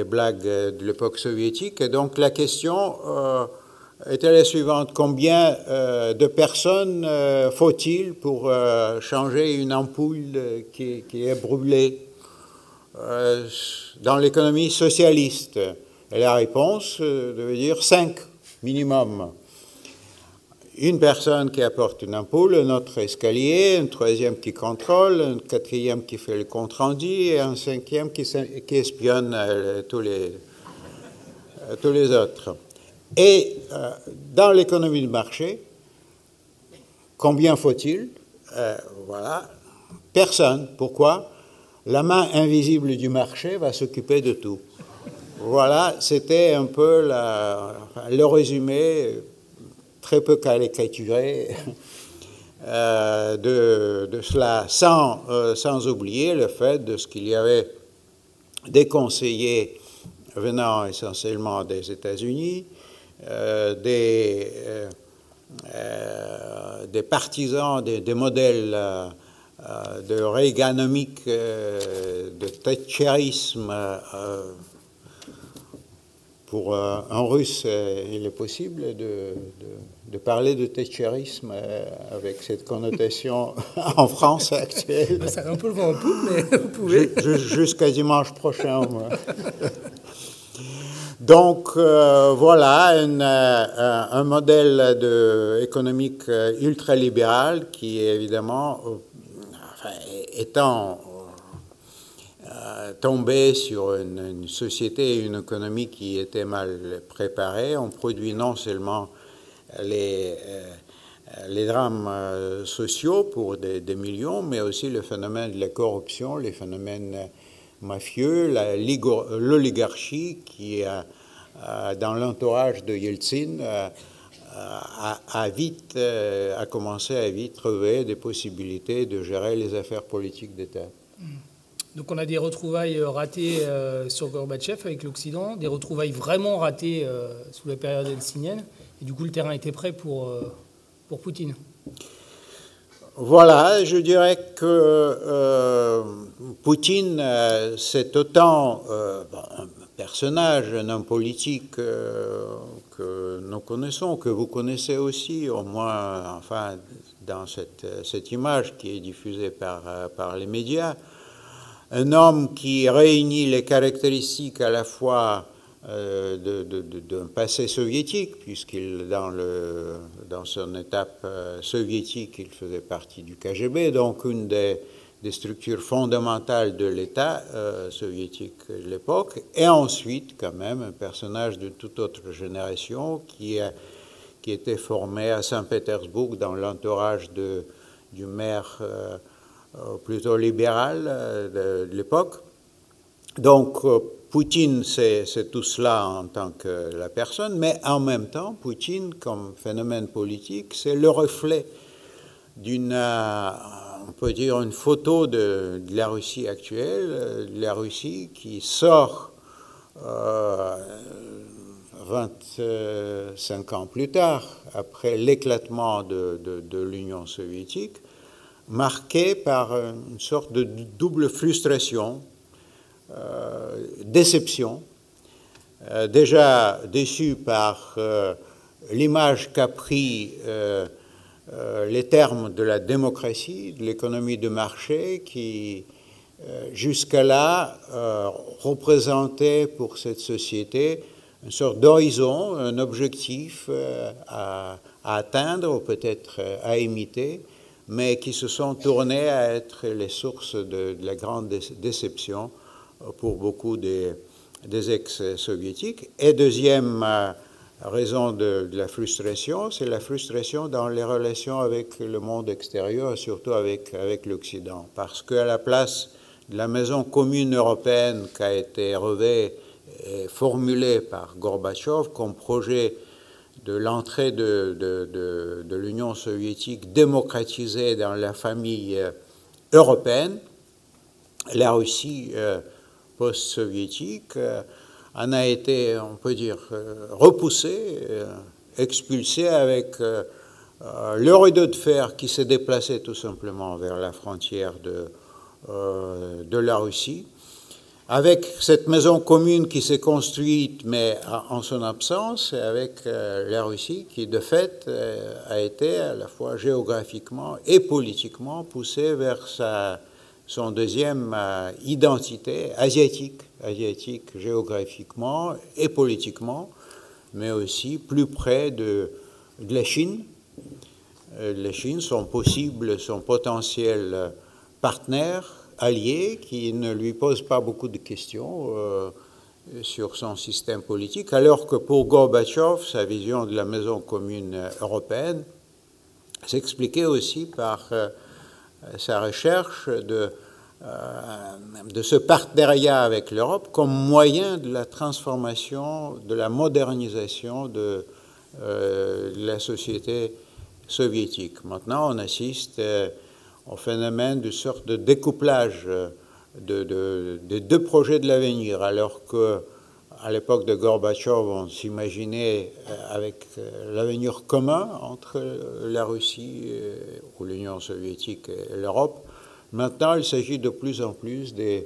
blagues de l'époque soviétique. Et donc la question était la suivante. Combien de personnes faut-il pour changer une ampoule qui est brûlée dans l'économie socialiste? Et la réponse devait dire 5 minimum. Une personne qui apporte une ampoule, un autre escalier, un troisième qui contrôle, un quatrième qui fait le compte-rendu et un cinquième qui espionne tous les autres. Et dans l'économie de marché, combien faut-il? Personne. Pourquoi? La main invisible du marché va s'occuper de tout. Voilà, c'était un peu le résumé très peu caricaturé de cela, sans oublier le fait de ce qu'il y avait des conseillers venant essentiellement des États-Unis, des partisans des modèles de Reaganomique, de Thatcherisme. Pour un Russe, il est possible de parler de Thatcherisme avec cette connotation en France actuelle. Ça rend un peu le vent en poupe, mais vous pouvez. Jusqu'à dimanche prochain. Donc voilà un modèle économique ultralibéral qui, évidemment, étant tombé sur une société et une économie qui étaient mal préparées, on produit non seulement les drames sociaux pour des millions, mais aussi le phénomène de la corruption, les phénomènes mafieux, l'oligarchie qui, dans l'entourage de Eltsine, a commencé à vite trouver des possibilités de gérer les affaires politiques d'État. Donc on a des retrouvailles ratées sur Gorbatchev avec l'Occident, des retrouvailles vraiment ratées sous la période eltsinienne. Et du coup, le terrain était prêt pour Poutine. Voilà, je dirais que Poutine, c'est autant un personnage, un homme politique que nous connaissons, que vous connaissez aussi, au moins dans cette image qui est diffusée par les médias. Un homme qui réunit les caractéristiques à la fois d'un passé soviétique, puisqu'il, dans son étape soviétique, il faisait partie du KGB, donc une des structures fondamentales de l'État soviétique de l'époque, et ensuite, quand même, un personnage de toute autre génération qui était formé à Saint-Pétersbourg dans l'entourage du maire plutôt libéral de l'époque. Donc, Poutine, c'est tout cela en tant que la personne, mais en même temps, Poutine, comme phénomène politique, c'est le reflet d'une, on peut dire, une photo de la Russie actuelle, de la Russie qui sort 25 ans plus tard, après l'éclatement de l'Union soviétique, marquée par une sorte de double frustration, déception, déjà déçu par l'image qu'a pris les termes de la démocratie, de l'économie de marché, qui jusqu'à là représentait pour cette société une sorte d'horizon, un objectif à atteindre ou peut-être à imiter, mais qui se sont tournés à être les sources de la grande déception pour beaucoup des ex-soviétiques. Et deuxième raison de la frustration, c'est la frustration dans les relations avec le monde extérieur, et surtout avec l'Occident. Parce qu'à la place de la maison commune européenne qui a été rêvée et formulée par Gorbatchev comme projet de l'entrée de l'Union soviétique démocratisée dans la famille européenne, la Russie post-soviétique en a été, on peut dire, repoussée, expulsée avec le rideau de fer qui s'est déplacé tout simplement vers la frontière de la Russie, avec cette maison commune qui s'est construite, mais en son absence, et avec la Russie qui, de fait, a été à la fois géographiquement et politiquement poussée vers son deuxième identité asiatique géographiquement et politiquement, mais aussi plus près de la Chine. La Chine, son potentiel partenaire, allié, qui ne lui pose pas beaucoup de questions sur son système politique, alors que pour Gorbatchev, sa vision de la maison commune européenne s'expliquait aussi par sa recherche de ce partenariat avec l'Europe comme moyen de la transformation, de la modernisation de la société soviétique. Maintenant, on assiste au phénomène d'une sorte de découplage des deux projets de l'avenir, alors qu'à l'époque de Gorbatchev, on s'imaginait avec l'avenir commun entre la Russie ou l'Union soviétique et l'Europe. Maintenant, il s'agit de plus en plus des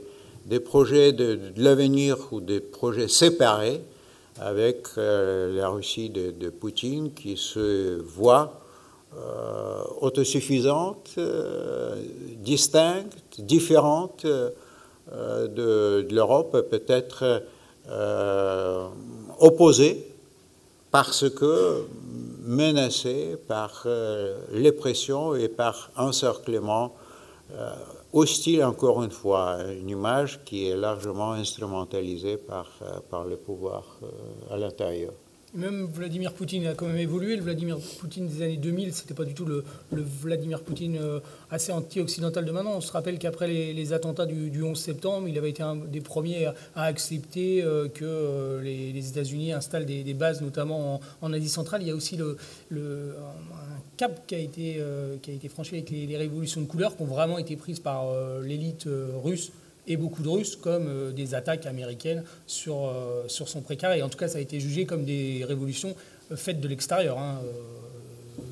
projets de l'avenir ou des projets séparés avec la Russie de Poutine qui se voit autosuffisante, distincte, différente de l'Europe, peut-être opposée parce que menacée par les pressions et par encerclement hostile, encore une fois, une image qui est largement instrumentalisée par le pouvoir à l'intérieur. Même Vladimir Poutine a quand même évolué. Le Vladimir Poutine des années 2000, ce n'était pas du tout le Vladimir Poutine assez anti-occidental de maintenant. On se rappelle qu'après les attentats du 11 septembre, il avait été un des premiers à accepter que les États-Unis installent des bases, notamment en Asie centrale. Il y a aussi un cap qui a été franchi avec les révolutions de couleur qui ont vraiment été prises par l'élite russe. Et beaucoup de Russes, comme des attaques américaines sur son précaré. Et en tout cas, ça a été jugé comme des révolutions faites de l'extérieur.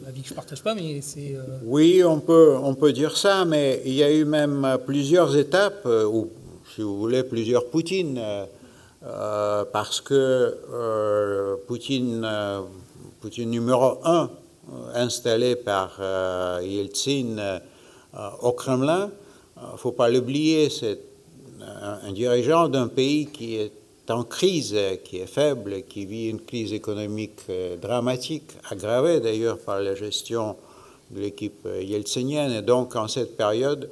Avis que je ne partage pas, mais c'est... Oui, on peut dire ça, mais il y a eu même plusieurs étapes, ou si vous voulez, plusieurs Poutines, parce que Poutine numéro 1, installé par Eltsine au Kremlin, il ne faut pas l'oublier, c'est un dirigeant d'un pays qui est État en crise, qui est faible, qui vit une crise économique dramatique, aggravée d'ailleurs par la gestion de l'équipe yeltsinienne. Et donc, en cette période,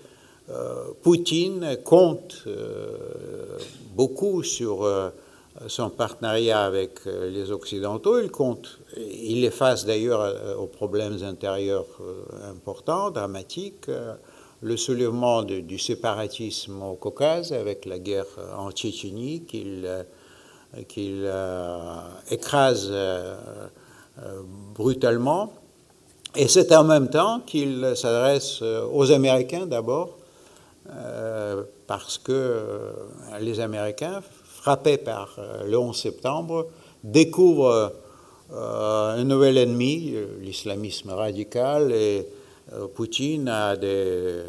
Poutine compte beaucoup sur son partenariat avec les Occidentaux. Il compte, il est face d'ailleurs aux problèmes intérieurs importants, dramatiques, le soulèvement du séparatisme au Caucase avec la guerre en Tchétchénie qu'il écrase brutalement. Et c'est en même temps qu'il s'adresse aux Américains d'abord, parce que les Américains, frappés par le 11 septembre, découvrent un nouvel ennemi, l'islamisme radical, et Poutine a des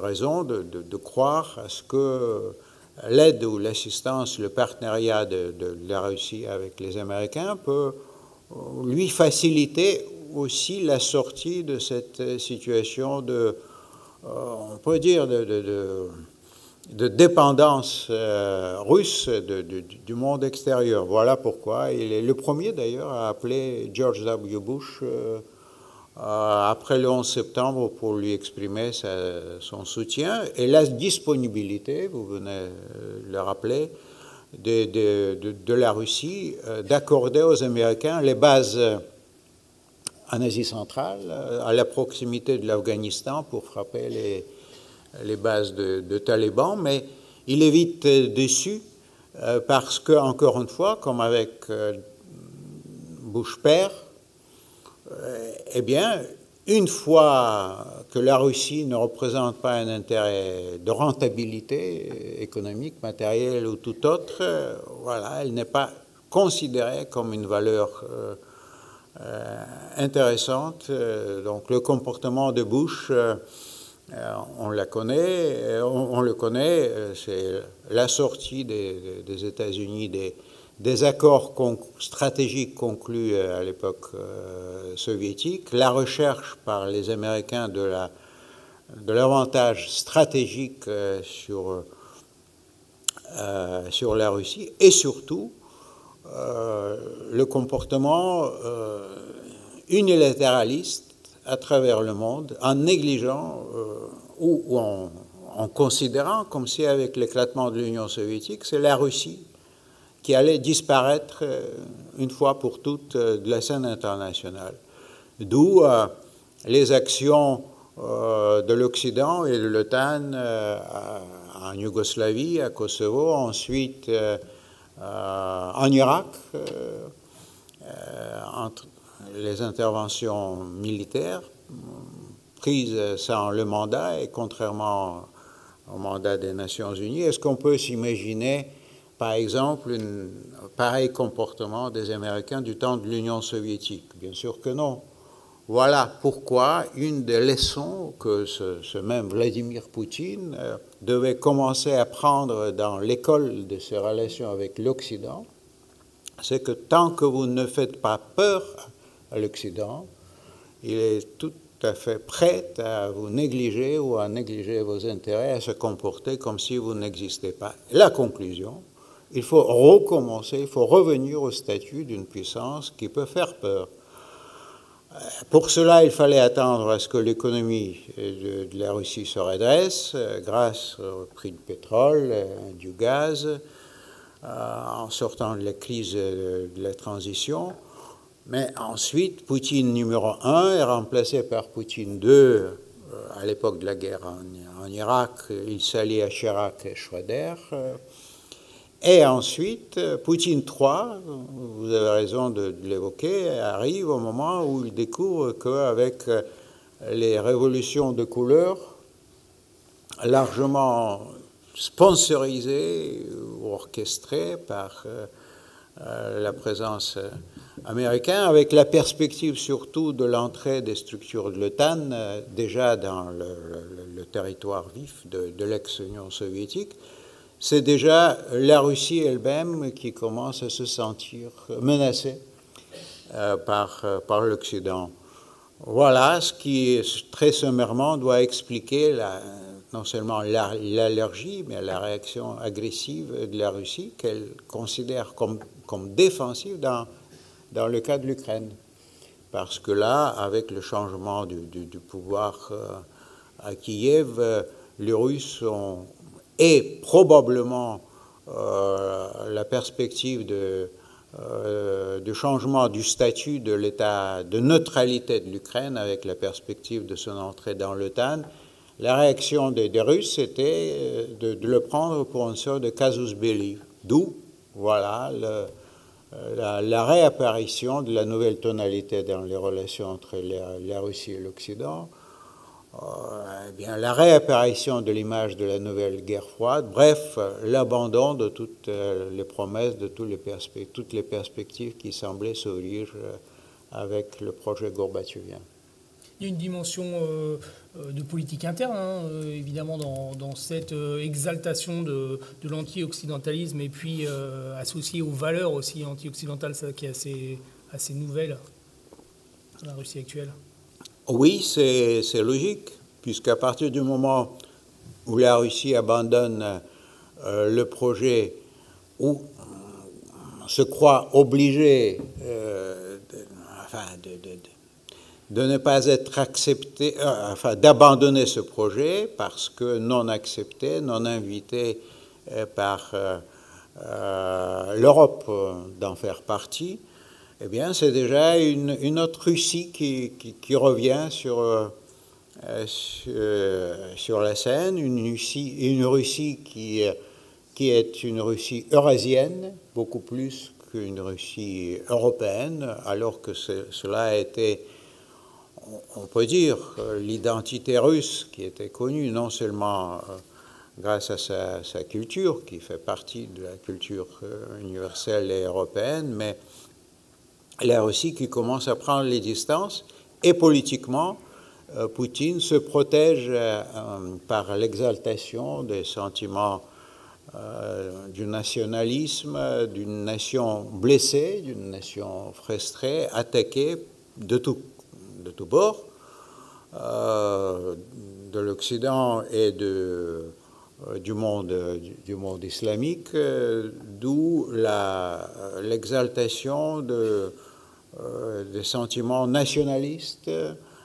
raisons de croire à ce que l'aide ou l'assistance, le partenariat de la Russie avec les Américains peut lui faciliter aussi la sortie de cette situation de, on peut dire, de dépendance russe du monde extérieur. Voilà pourquoi il est le premier d'ailleurs à appeler George W. Bush après le 11 septembre pour lui exprimer son soutien et la disponibilité, vous venez le rappeler, de la Russie d'accorder aux Américains les bases en Asie centrale, à la proximité de l'Afghanistan pour frapper les bases de talibans. Mais il est vite déçu parce que, encore une fois, comme avec Bush père, eh bien, une fois que la Russie ne représente pas un intérêt de rentabilité économique, matérielle ou tout autre, voilà, elle n'est pas considérée comme une valeur intéressante. Donc le comportement de Bush, on le connaît, c'est la sortie des États-Unis des accords stratégiques conclus à l'époque soviétique, la recherche par les Américains de l'avantage stratégique sur la Russie, et surtout le comportement unilatéraliste à travers le monde, en négligeant ou en considérant comme si avec l'éclatement de l'Union soviétique, c'est la Russie qui allait disparaître une fois pour toutes de la scène internationale. D'où les actions de l'Occident et de l'OTAN en Yougoslavie, à Kosovo, ensuite en Irak, entre les interventions militaires prises sans le mandat et contrairement au mandat des Nations Unies. Est-ce qu'on peut s'imaginer par exemple, un pareil comportement des Américains du temps de l'Union soviétique? Bien sûr que non. Voilà pourquoi une des leçons que ce même Vladimir Poutine devait commencer à prendre dans l'école de ses relations avec l'Occident, c'est que tant que vous ne faites pas peur à l'Occident, il est tout à fait prêt à vous négliger ou à négliger vos intérêts, à se comporter comme si vous n'existez pas. La conclusion, il faut recommencer, il faut revenir au statut d'une puissance qui peut faire peur. Pour cela, il fallait attendre à ce que l'économie de la Russie se redresse grâce au prix du pétrole, du gaz, en sortant de la crise de la transition. Mais ensuite, Poutine numéro 1 est remplacé par Poutine 2 à l'époque de la guerre en Irak. Il s'allie à Chirac et Schroeder. Et ensuite, Poutine 3, vous avez raison de l'évoquer, arrive au moment où il découvre qu'avec les révolutions de couleur, largement sponsorisées ou orchestrées par la présence américaine, avec la perspective surtout de l'entrée des structures de l'OTAN déjà dans le territoire vif de l'ex-Union soviétique, c'est déjà la Russie elle-même qui commence à se sentir menacée par l'Occident. Voilà ce qui, très sommairement, doit expliquer la non seulement l'allergie, mais la réaction agressive de la Russie qu'elle considère comme défensive dans le cas de l'Ukraine. Parce que là, avec le changement du pouvoir à Kiev, les Russes et probablement la perspective du changement du statut de l'état de neutralité de l'Ukraine avec la perspective de son entrée dans l'OTAN, la réaction des Russes était de le prendre pour une sorte de casus belli. D'où, voilà, la réapparition de la nouvelle tonalité dans les relations entre la Russie et l'Occident, eh bien, la réapparition de l'image de la nouvelle guerre froide, bref, l'abandon de toutes les promesses, de toutes les perspectives qui semblaient s'ouvrir avec le projet gorbatchevien. Il y a une dimension de politique interne, hein, évidemment, dans cette exaltation de l'anti-occidentalisme et puis associée aux valeurs aussi anti-occidentales, ça qui est assez nouvelle dans la Russie actuelle. Oui, c'est logique, puisqu'à partir du moment où la Russie abandonne le projet, ou se croit obligée de ne pas être acceptée, enfin d'abandonner ce projet parce que non accepté, non invité par l'Europe d'en faire partie, eh bien c'est déjà une autre Russie qui revient sur la scène, une Russie qui est une Russie eurasienne, beaucoup plus qu'une Russie européenne, alors que cela a été... On peut dire l'identité russe qui était connue non seulement grâce à sa culture, qui fait partie de la culture universelle et européenne, mais la Russie qui commence à prendre les distances. Et politiquement, Poutine se protège par l'exaltation des sentiments du nationalisme, d'une nation blessée, d'une nation frustrée, attaquée de tous bords, de l'Occident et du monde islamique, d'où l'exaltation des sentiments nationalistes,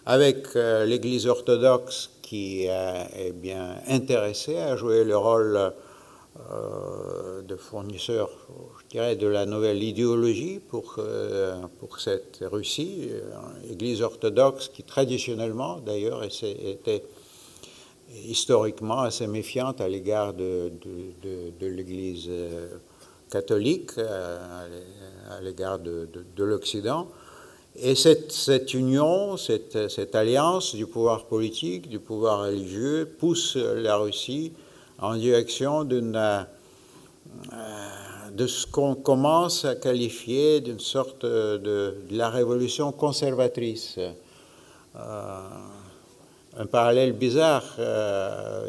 avec l'Église orthodoxe qui est bien intéressée à jouer le rôle de fournisseur, je dirais, de la nouvelle idéologie pour cette Russie, Église orthodoxe qui traditionnellement, d'ailleurs, était historiquement assez méfiante à l'égard de l'Église catholique, à l'égard de l'Occident. Et cette union, cette alliance du pouvoir politique, du pouvoir religieux, pousse la Russie en direction de ce qu'on commence à qualifier d'une sorte de la révolution conservatrice. Un parallèle bizarre,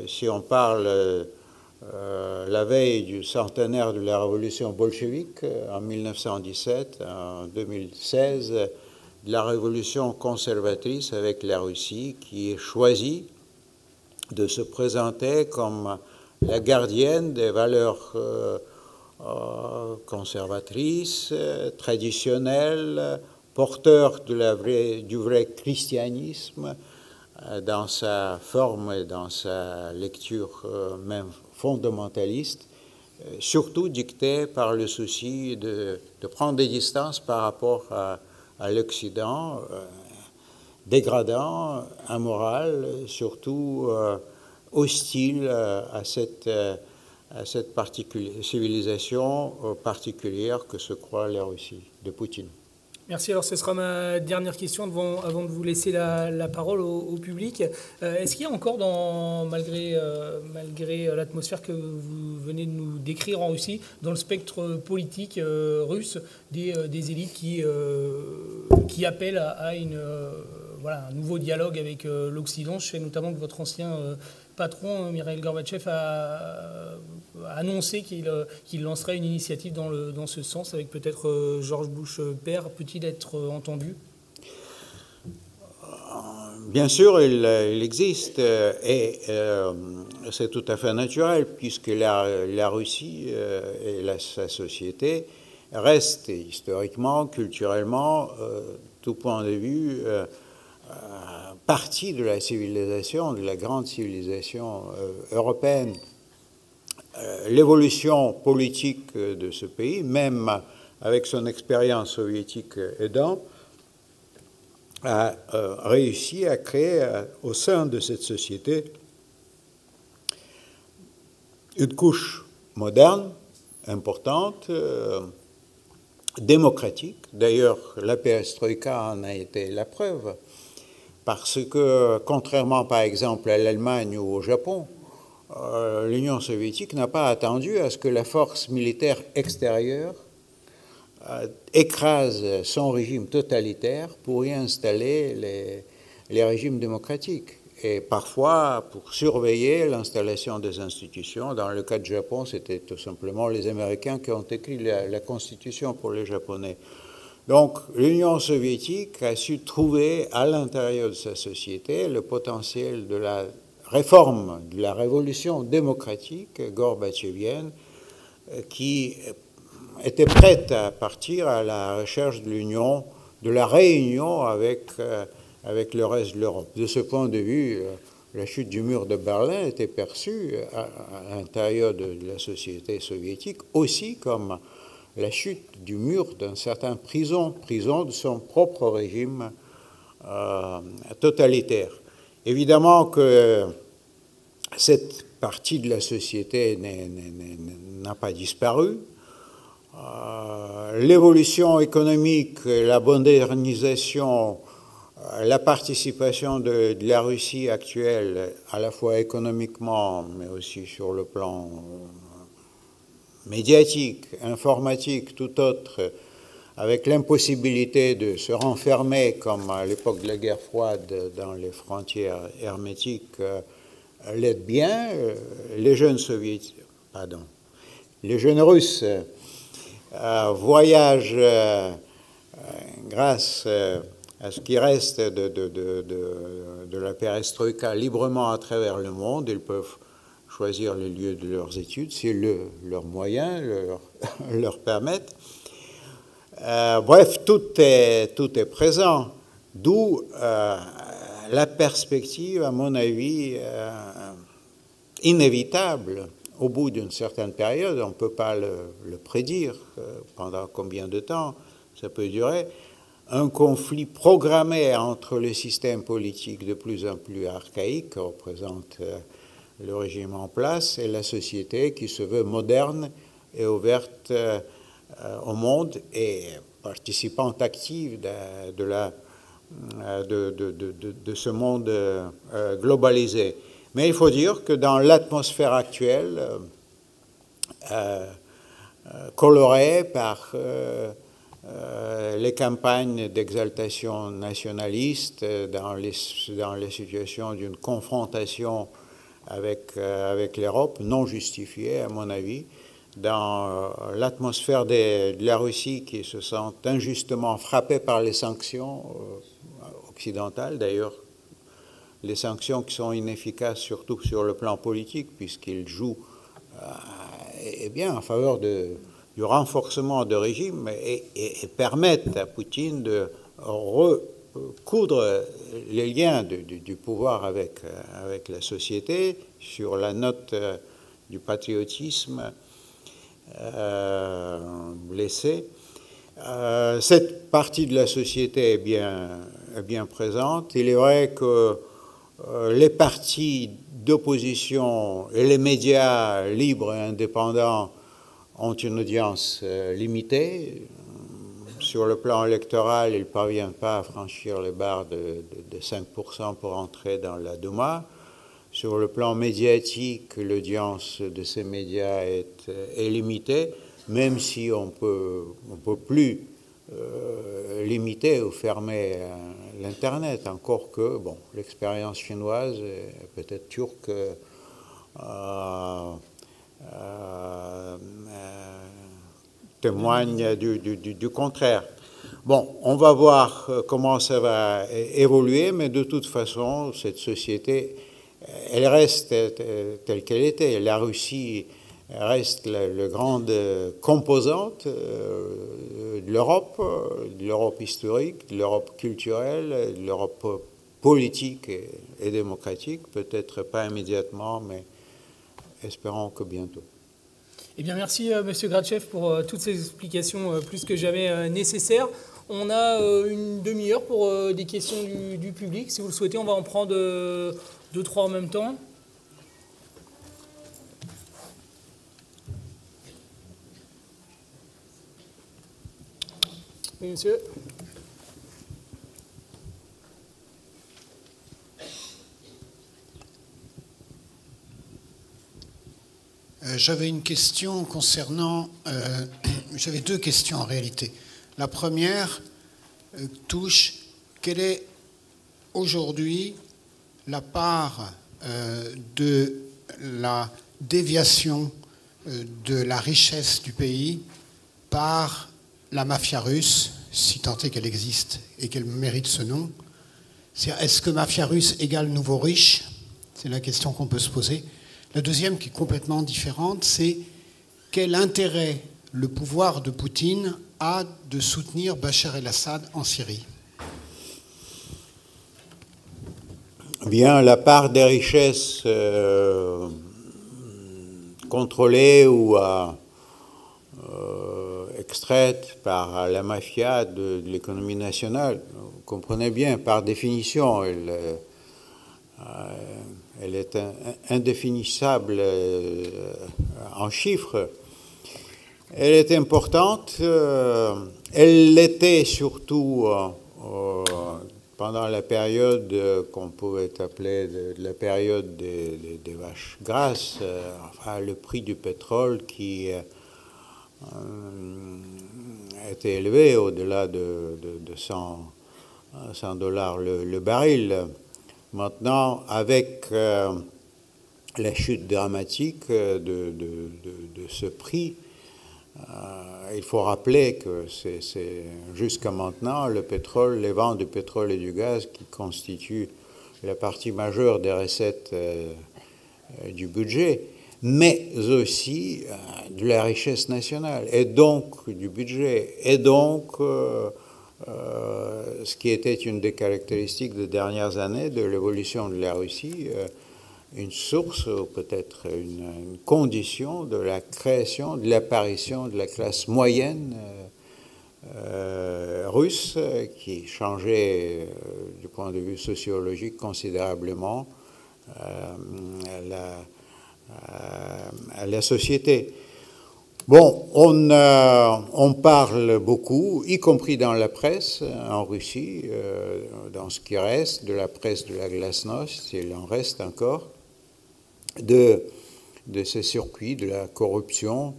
si on parle la veille du centenaire de la révolution bolchevique en 1917, en 2016, de la révolution conservatrice avec la Russie qui choisit de se présenter comme la gardienne des valeurs conservatrices, traditionnelles, porteur du vrai christianisme dans sa forme et dans sa lecture même fondamentaliste, surtout dictée par le souci de prendre des distances par rapport à l'Occident, dégradant, immoral, surtout hostile à cette civilisation particulière que se croit la Russie de Poutine. Merci. Alors ce sera ma dernière question avant de vous laisser la parole au public. Est-ce qu'il y a encore, malgré l'atmosphère que vous venez de nous décrire en Russie, dans le spectre politique russe, des élites qui appellent à voilà, un nouveau dialogue avec l'Occident? Je sais notamment que votre ancien patron, Mikhail Gorbatchev, a annoncé qu'il lancerait une initiative dans ce sens, avec peut-être George Bush père. Peut-il être entendu? Bien sûr, il existe et c'est tout à fait naturel puisque la Russie et sa société restent historiquement, culturellement, tout point de vue, partie de la civilisation, de la grande civilisation européenne. L'évolution politique de ce pays, même avec son expérience soviétique aidant, a réussi à créer au sein de cette société une couche moderne, importante, démocratique. D'ailleurs, la perestroïka en a été la preuve, parce que, contrairement par exemple à l'Allemagne ou au Japon, l'Union soviétique n'a pas attendu à ce que la force militaire extérieure écrase son régime totalitaire pour y installer les régimes démocratiques. Et parfois, pour surveiller l'installation des institutions, dans le cas du Japon, c'était tout simplement les Américains qui ont écrit la Constitution pour les Japonais. Donc l'Union soviétique a su trouver à l'intérieur de sa société le potentiel de la réforme, de la révolution démocratique gorbatchevienne qui était prête à partir à la recherche de l'union, de la réunion avec le reste de l'Europe. De ce point de vue, la chute du mur de Berlin était perçue à l'intérieur de la société soviétique aussi comme la chute du mur d'un certain prison de son propre régime totalitaire. Évidemment que cette partie de la société n'a pas disparu. L'évolution économique, la modernisation, la participation de la Russie actuelle, à la fois économiquement, mais aussi sur le plan médiatique, informatique, tout autre, avec l'impossibilité de se renfermer, comme à l'époque de la guerre froide, dans les frontières hermétiques, l'aide bien. Les jeunes soviétiques, pardon, les jeunes russes voyagent grâce à ce qui reste de la perestroïka librement à travers le monde. Ils peuvent choisir les lieux de leurs études, si leurs moyens leur permettent. Bref, tout est présent, d'où la perspective, à mon avis, inévitable. Au bout d'une certaine période, on ne peut pas le prédire pendant combien de temps ça peut durer, un conflit programmé entre le système politique de plus en plus archaïque, que représente le régime en place, et la société qui se veut moderne et ouverte au monde et participante active de ce monde globalisé. Mais il faut dire que dans l'atmosphère actuelle, colorée par les campagnes d'exaltation nationaliste, dans les situations d'une confrontation avec l'Europe, non justifiée à mon avis, dans l'atmosphère de la Russie qui se sent injustement frappée par les sanctions occidentales, d'ailleurs les sanctions qui sont inefficaces surtout sur le plan politique puisqu'ils jouent en faveur du renforcement de régime et permettent à Poutine de recoudre les liens du pouvoir avec la société sur la note du patriotisme blessé. Cette partie de la société est bien présente. Il est vrai que les partis d'opposition et les médias libres et indépendants ont une audience limitée. Sur le plan électoral, ils ne parviennent pas à franchir les barres de 5% pour entrer dans la Douma. Sur le plan médiatique, l'audience de ces médias est limitée, même si on peut plus limiter ou fermer l'Internet, encore que bon, l'expérience chinoise, peut-être turque, témoigne du contraire. Bon, on va voir comment ça va évoluer, mais de toute façon, cette société, elle reste telle qu'elle était. La Russie reste la grande composante de l'Europe historique, de l'Europe culturelle, de l'Europe politique et démocratique, peut-être pas immédiatement, mais espérons que bientôt. Eh bien, merci, monsieur Gratchev, pour toutes ces explications plus que jamais nécessaires. On a une demi-heure pour des questions du public. Si vous le souhaitez, on va en prendre deux, trois en même temps. Oui, monsieur. J'avais une question concernant... j'avais deux questions en réalité. La première touche, quelle est aujourd'hui la part de la déviation de la richesse du pays par la mafia russe, si tant est qu'elle existe et qu'elle mérite ce nom. C'est-à-dire, est-ce que mafia russe égale nouveau riche? C'est la question qu'on peut se poser. La deuxième, qui est complètement différente, c'est quel intérêt le pouvoir de Poutine a de soutenir Bachar el-Assad en Syrie? Bien, la part des richesses contrôlées ou extraites par la mafia de l'économie nationale, vous comprenez bien, par définition, elle est indéfinissable en chiffres. Elle est importante, elle l'était surtout pendant la période qu'on pouvait appeler la période des vaches grasses, enfin le prix du pétrole qui était élevé au-delà de 100 $ le baril. Maintenant, avec la chute dramatique de ce prix, il faut rappeler que c'est jusqu'à maintenant le pétrole, les ventes du pétrole et du gaz qui constituent la partie majeure des recettes du budget, mais aussi de la richesse nationale et donc du budget et donc ce qui était une des caractéristiques des dernières années de l'évolution de la Russie, une source, ou peut-être une condition de la création, de l'apparition de la classe moyenne russe, qui changeait du point de vue sociologique considérablement la société. Bon, on parle beaucoup, y compris dans la presse en Russie, dans ce qui reste de la presse de la Glasnost, s'il en reste encore, de ces circuits, de la corruption.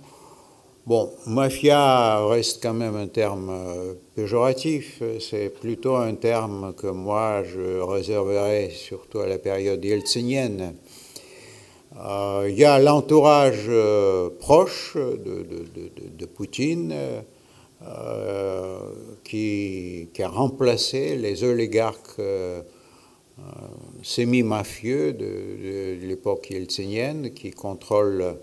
Bon, mafia reste quand même un terme péjoratif, c'est plutôt un terme que moi je réserverais surtout à la période yeltsinienne. Il y a l'entourage proche de Poutine qui a remplacé les oligarques semi-mafieux de l'époque yeltsinienne, qui contrôlent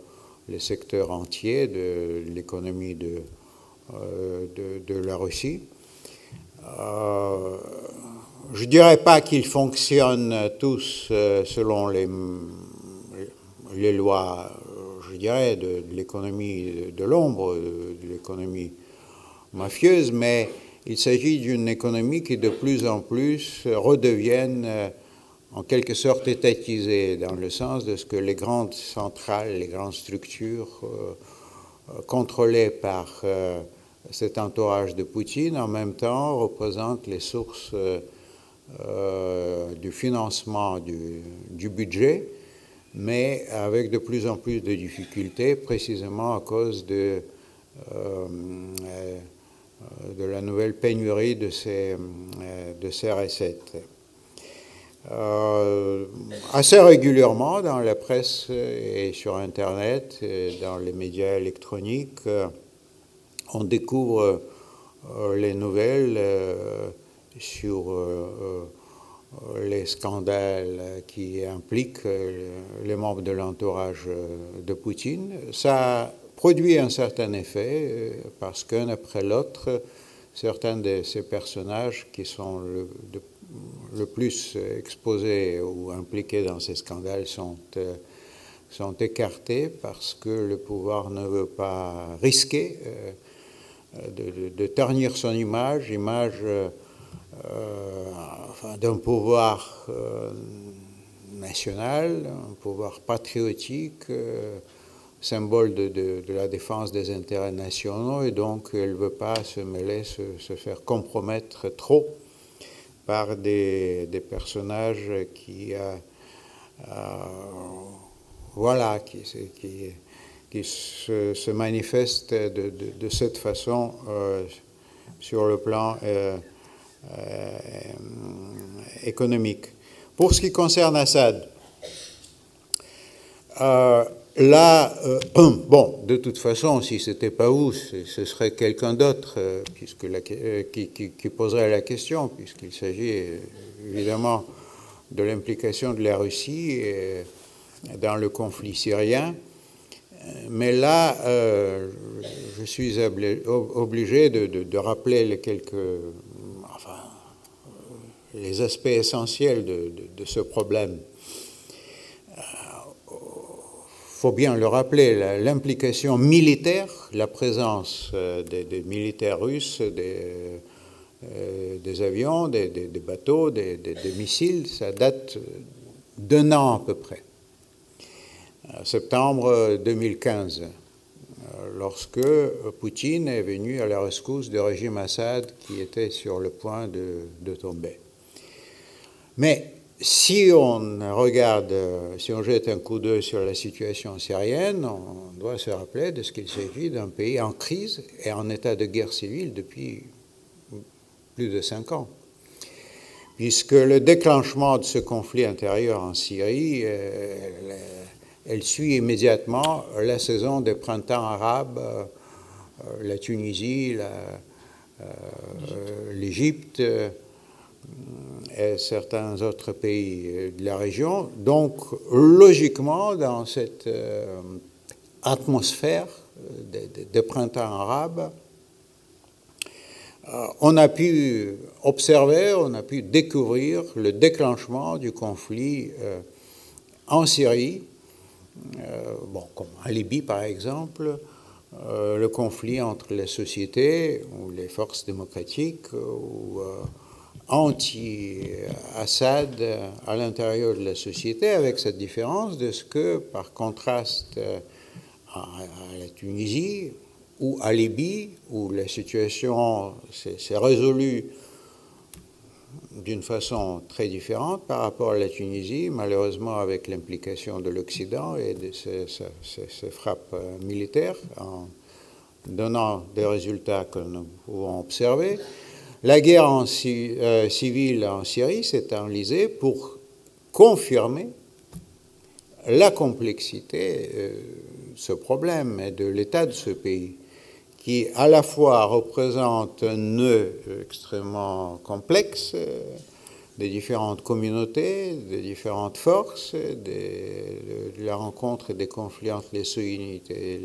les secteurs entiers de l'économie de la Russie. Je ne dirais pas qu'ils fonctionnent tous selon les lois, je dirais, de l'économie de l'ombre, de l'économie mafieuse, mais il s'agit d'une économie qui de plus en plus redevienne en quelque sorte étatisée, dans le sens de ce que les grandes centrales, les grandes structures contrôlées par cet entourage de Poutine, en même temps représentent les sources du financement du budget, mais avec de plus en plus de difficultés, précisément à cause de la nouvelle pénurie de ces recettes. Assez régulièrement, dans la presse et sur Internet, et dans les médias électroniques, on découvre les nouvelles sur les scandales qui impliquent les membres de l'entourage de Poutine. Ça produit un certain effet parce qu'un après l'autre, certains de ces personnages qui sont le plus exposés ou impliqués dans ces scandales sont écartés parce que le pouvoir ne veut pas risquer de ternir son image d'un pouvoir national, un pouvoir patriotique, symbole de la défense des intérêts nationaux, et donc elle ne veut pas se mêler, se faire compromettre trop par des personnages qui se manifestent de cette façon sur le plan économique. Pour ce qui concerne Assad, de toute façon, si ce n'était pas vous, ce serait quelqu'un d'autre qui poserait la question, puisqu'il s'agit évidemment de l'implication de la Russie dans le conflit syrien. Mais là, je suis obligé de rappeler les aspects essentiels de ce problème. Il faut bien le rappeler, l'implication militaire, la présence des militaires russes, des avions, des bateaux, des missiles, ça date d'un an à peu près. Septembre 2015, lorsque Poutine est venu à la rescousse du régime Assad qui était sur le point de tomber. Mais si on regarde, si on jette un coup d'œil sur la situation syrienne, on doit se rappeler de ce qu'il s'agit d'un pays en crise et en état de guerre civile depuis plus de 5 ans. Puisque le déclenchement de ce conflit intérieur en Syrie, elle suit immédiatement la saison des printemps arabes, la Tunisie, l'Égypte et certains autres pays de la région. Donc, logiquement, dans cette atmosphère de printemps arabe, on a pu observer, on a pu découvrir le déclenchement du conflit en Syrie. Comme en Libye, par exemple, le conflit entre les sociétés ou les forces démocratiques ou anti-Assad à l'intérieur de la société, avec cette différence de ce que, par contraste à la Tunisie ou à Libye, où la situation s'est résolue d'une façon très différente par rapport à la Tunisie, malheureusement avec l'implication de l'Occident et de ses frappes militaires, en donnant des résultats que nous pouvons observer. La guerre civile en Syrie s'est enlisée pour confirmer la complexité de ce problème et de l'état de ce pays, qui à la fois représente un nœud extrêmement complexe des différentes communautés, des différentes forces, de la rencontre et des conflits entre les sunnites et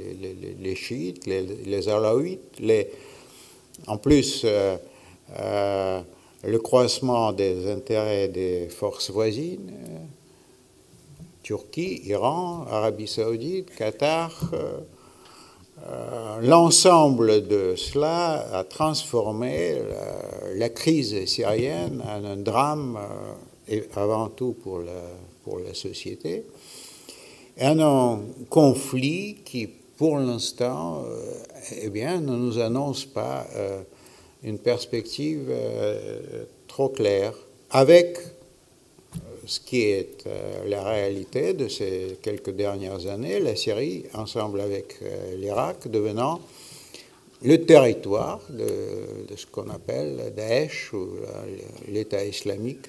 les chiites, les alaouites, en plus le croissement des intérêts des forces voisines, Turquie, Iran, Arabie saoudite, Qatar. L'ensemble de cela a transformé la crise syrienne en un drame avant tout pour la société, en un conflit qui, pour l'instant, ne nous annonce pas une perspective trop claire, avec ce qui est la réalité de ces quelques dernières années, la Syrie, ensemble avec l'Irak, devenant le territoire de ce qu'on appelle Daesh ou l'État islamique.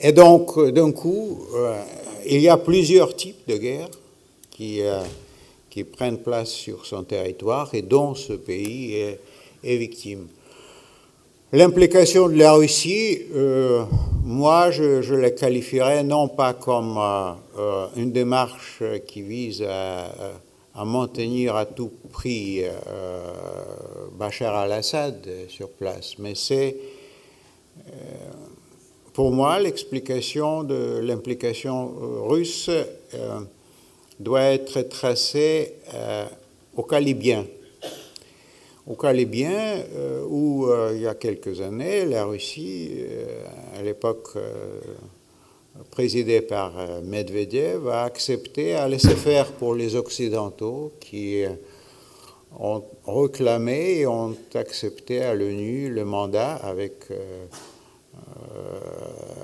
Et donc, d'un coup, il y a plusieurs types de guerres qui prennent place sur son territoire et dont ce pays est est victime. L'implication de la Russie, moi, je la qualifierais non pas comme une démarche qui vise à maintenir à tout prix Bachar el-Assad sur place, mais c'est, pour moi, l'explication de l'implication russe doit être tracée aux Calibiens. Au Calibien, où il y a quelques années, la Russie, à l'époque présidée par Medvedev, a accepté, a laissé faire pour les Occidentaux qui ont réclamé et ont accepté à l'ONU le mandat avec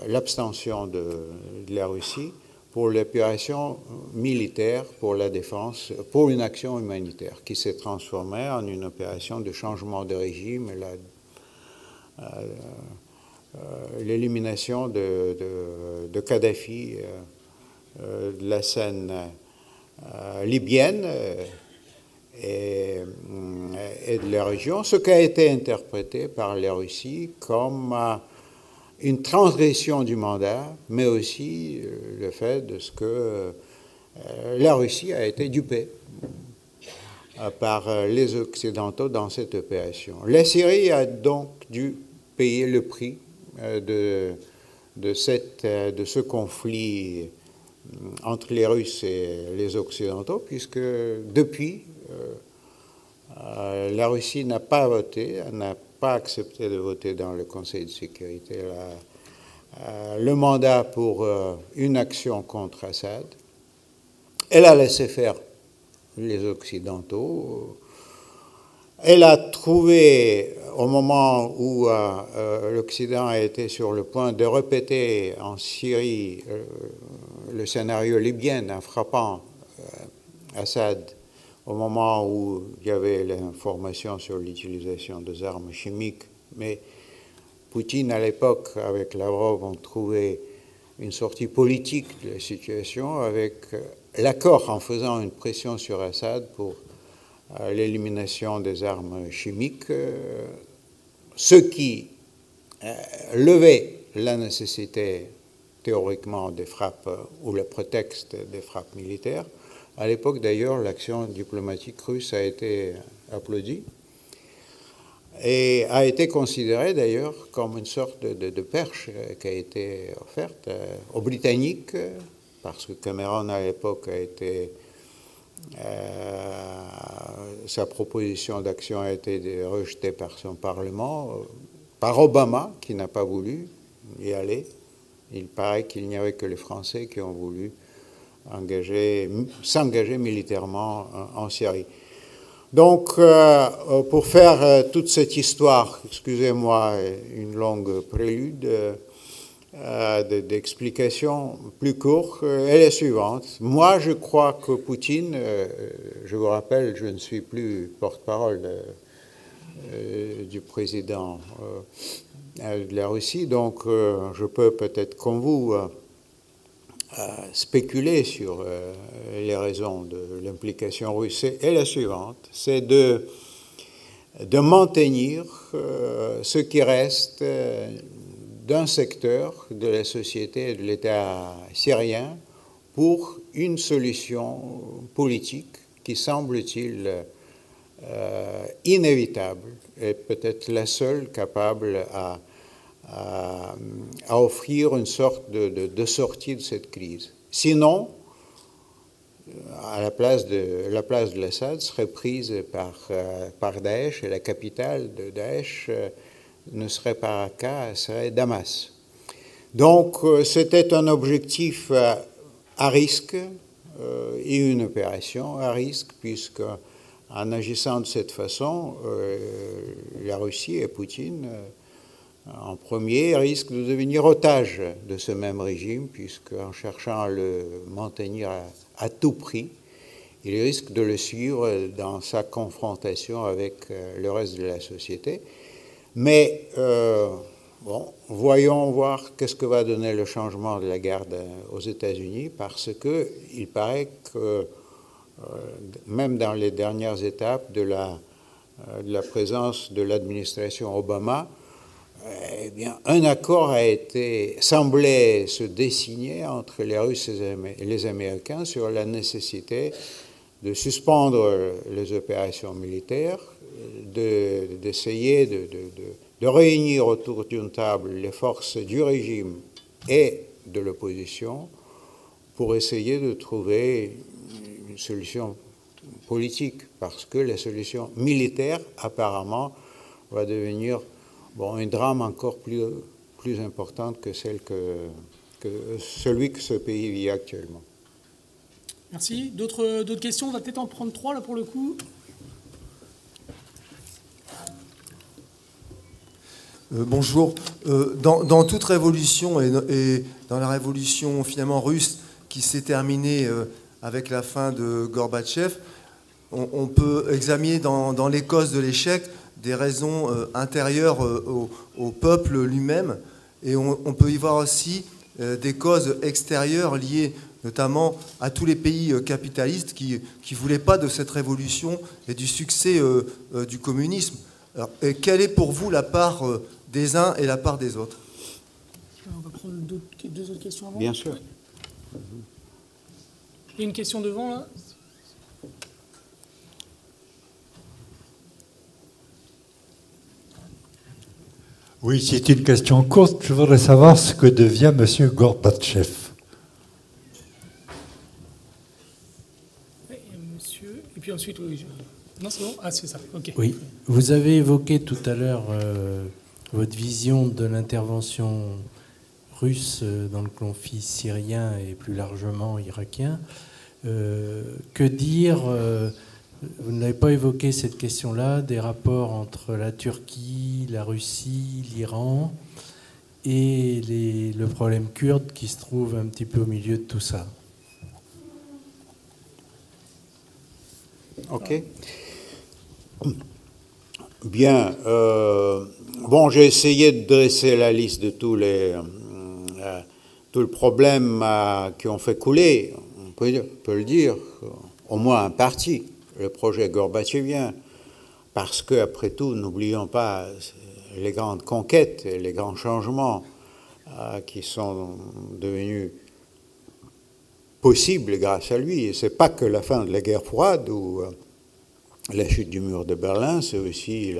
l'abstention de la Russie pour l'opération militaire, pour la défense, pour une action humanitaire qui s'est transformée en une opération de changement de régime et l'élimination de Kadhafi de la scène libyenne et de la région, ce qui a été interprété par la Russie comme une transgression du mandat, mais aussi le fait de ce que la Russie a été dupée par les Occidentaux dans cette opération. La Syrie a donc dû payer le prix de ce conflit entre les Russes et les Occidentaux, puisque depuis, la Russie n'a pas voté, n'a pas accepté de voter dans le Conseil de sécurité le mandat pour une action contre Assad. Elle a laissé faire les Occidentaux. Elle a trouvé, au moment où l'Occident a été sur le point de répéter en Syrie le scénario libyen en frappant Assad, au moment où il y avait l'information sur l'utilisation des armes chimiques, mais Poutine, à l'époque, avec Lavrov, ont trouvé une sortie politique de la situation avec l'accord en faisant une pression sur Assad pour l'élimination des armes chimiques, ce qui levait la nécessité, théoriquement, des frappes ou le prétexte des frappes militaires. À l'époque, d'ailleurs, l'action diplomatique russe a été applaudie et a été considérée, d'ailleurs, comme une sorte de perche qui a été offerte aux Britanniques, parce que Cameron, à l'époque, a été... sa proposition d'action a été rejetée par son Parlement, par Obama, qui n'a pas voulu y aller. Il paraît qu'il n'y avait que les Français qui ont voulu s'engager militairement en Syrie. Donc, pour faire toute cette histoire, excusez-moi une longue prélude d'explication plus courte, elle est suivante. Moi, je crois que Poutine, je vous rappelle, je ne suis plus porte-parole du président de la Russie, donc je peux peut-être comme vous spéculer sur les raisons de l'implication russe est la suivante, c'est de maintenir ce qui reste d'un secteur de la société et de l'État syrien pour une solution politique qui semble-t-il inévitable et peut-être la seule capable à offrir une sorte de sortie de cette crise. Sinon, la place de l'Assad serait prise par Daesh, et la capitale de Daesh ne serait pas Raqqa, serait Damas. Donc c'était un objectif à risque et une opération à risque, puisque en agissant de cette façon, la Russie et Poutine en premier, risque de devenir otage de ce même régime, puisque en cherchant à le maintenir à tout prix, il risque de le suivre dans sa confrontation avec le reste de la société. Mais, bon, voyons voir qu'est-ce que va donner le changement de la garde aux États-Unis, parce qu'il paraît que, même dans les dernières étapes de la de la présence de l'administration Obama, eh bien, un accord a été, semblait se dessiner entre les Russes et les Américains sur la nécessité de suspendre les opérations militaires, d'essayer de réunir autour d'une table les forces du régime et de l'opposition pour essayer de trouver une solution politique, parce que la solution militaire, apparemment, va devenir bon, un drame encore plus important que, celui que ce pays vit actuellement. Merci. D'autres questions? On va peut-être en prendre trois, là, pour le coup. Bonjour. Dans toute révolution, et dans la révolution, finalement, russe, qui s'est terminée avec la fin de Gorbatchev, on peut examiner dans les causes de l'échec des raisons intérieures au peuple lui-même, et on peut y voir aussi des causes extérieures liées notamment à tous les pays capitalistes qui ne voulaient pas de cette révolution et du succès du communisme. Alors, et quelle est pour vous la part des uns et la part des autres? On va prendre deux autres questions avant. Bien sûr. Il y a une question devant, là. Oui, c'est une question courte. Je voudrais savoir ce que devient M. Gorbatchev. Monsieur... Et puis ensuite, oui. Non, c'est bon. Ah, c'est ça. OK. Oui. Vous avez évoqué tout à l'heure votre vision de l'intervention russe dans le conflit syrien et plus largement irakien. Que dire, vous n'avez pas évoqué cette question-là, des rapports entre la Turquie, la Russie, l'Iran et le problème kurde qui se trouve un petit peu au milieu de tout ça. OK. Bien. Bon, j'ai essayé de dresser la liste de tout le problème qui ont fait couler, on peut le dire, au moins en partie, le projet gorbatchevien, parce qu'après tout, n'oublions pas les grandes conquêtes et les grands changements qui sont devenus possibles grâce à lui. Et ce n'est pas que la fin de la guerre froide ou la chute du mur de Berlin, c'est aussi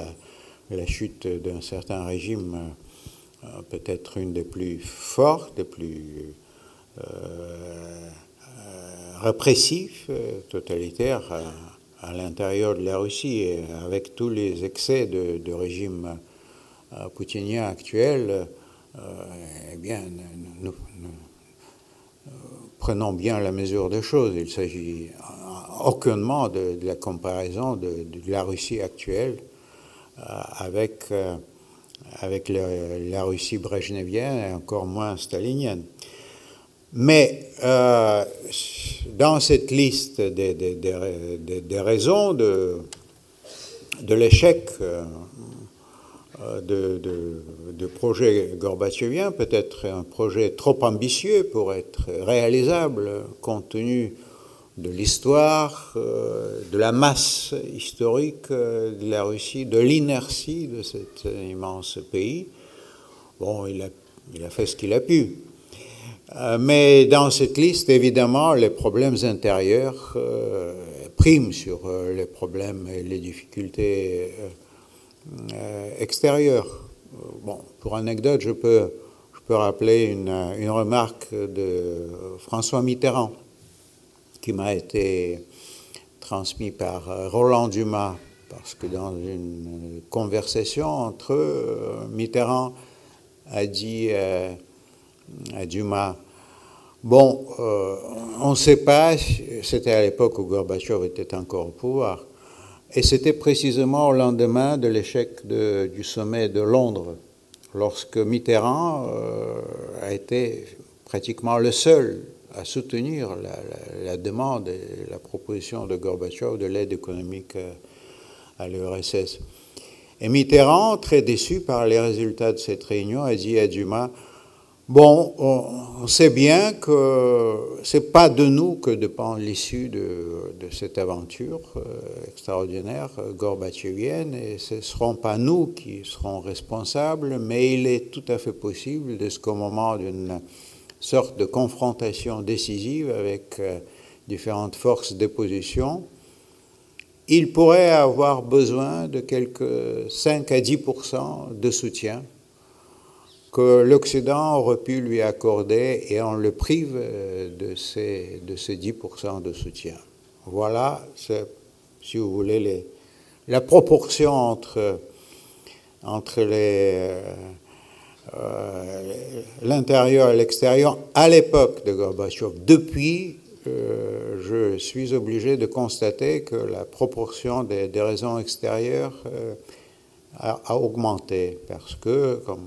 la chute d'un certain régime peut-être une des plus fortes, des plus répressifs, totalitaires à l'intérieur de la Russie, et avec tous les excès de régime poutinien actuel. Eh bien, nous prenons bien la mesure des choses. Il s'agit aucunement de la comparaison de la Russie actuelle avec la Russie brejnevienne et encore moins stalinienne. Mais dans cette liste des raisons de l'échec du projet gorbatchevien, peut-être un projet trop ambitieux pour être réalisable compte tenu de l'histoire, de la masse historique de la Russie, de l'inertie de cet immense pays. Bon, il a fait ce qu'il a pu. Mais dans cette liste, évidemment, les problèmes intérieurs priment sur les problèmes et les difficultés extérieures. Bon, pour anecdote, je peux rappeler une remarque de François Mitterrand, qui m'a été transmis par Roland Dumas, parce que dans une conversation entre eux, Mitterrand a dit à Dumas, « Bon, on ne sait pas, c'était à l'époque où Gorbatchev était encore au pouvoir, et c'était précisément au lendemain de l'échec du sommet de Londres, lorsque Mitterrand a été pratiquement le seul à soutenir la demande et la proposition de Gorbatchev de l'aide économique à l'URSS. Et Mitterrand, très déçu par les résultats de cette réunion, a dit à Dumas « Bon, on sait bien que ce n'est pas de nous que dépend l'issue de cette aventure extraordinaire gorbatchevienne, et ce ne seront pas nous qui serons responsables, mais il est tout à fait possible, jusqu'au moment d'une sorte de confrontation décisive avec différentes forces d'opposition, il pourrait avoir besoin de quelque 5 à 10% de soutien que l'Occident aurait pu lui accorder, et on le prive de ces 10% de soutien. Voilà, si vous voulez, la proportion entre l'intérieur et l'extérieur à l'époque de Gorbatchev. Depuis, je suis obligé de constater que la proportion des raisons extérieures a augmenté, parce que, comme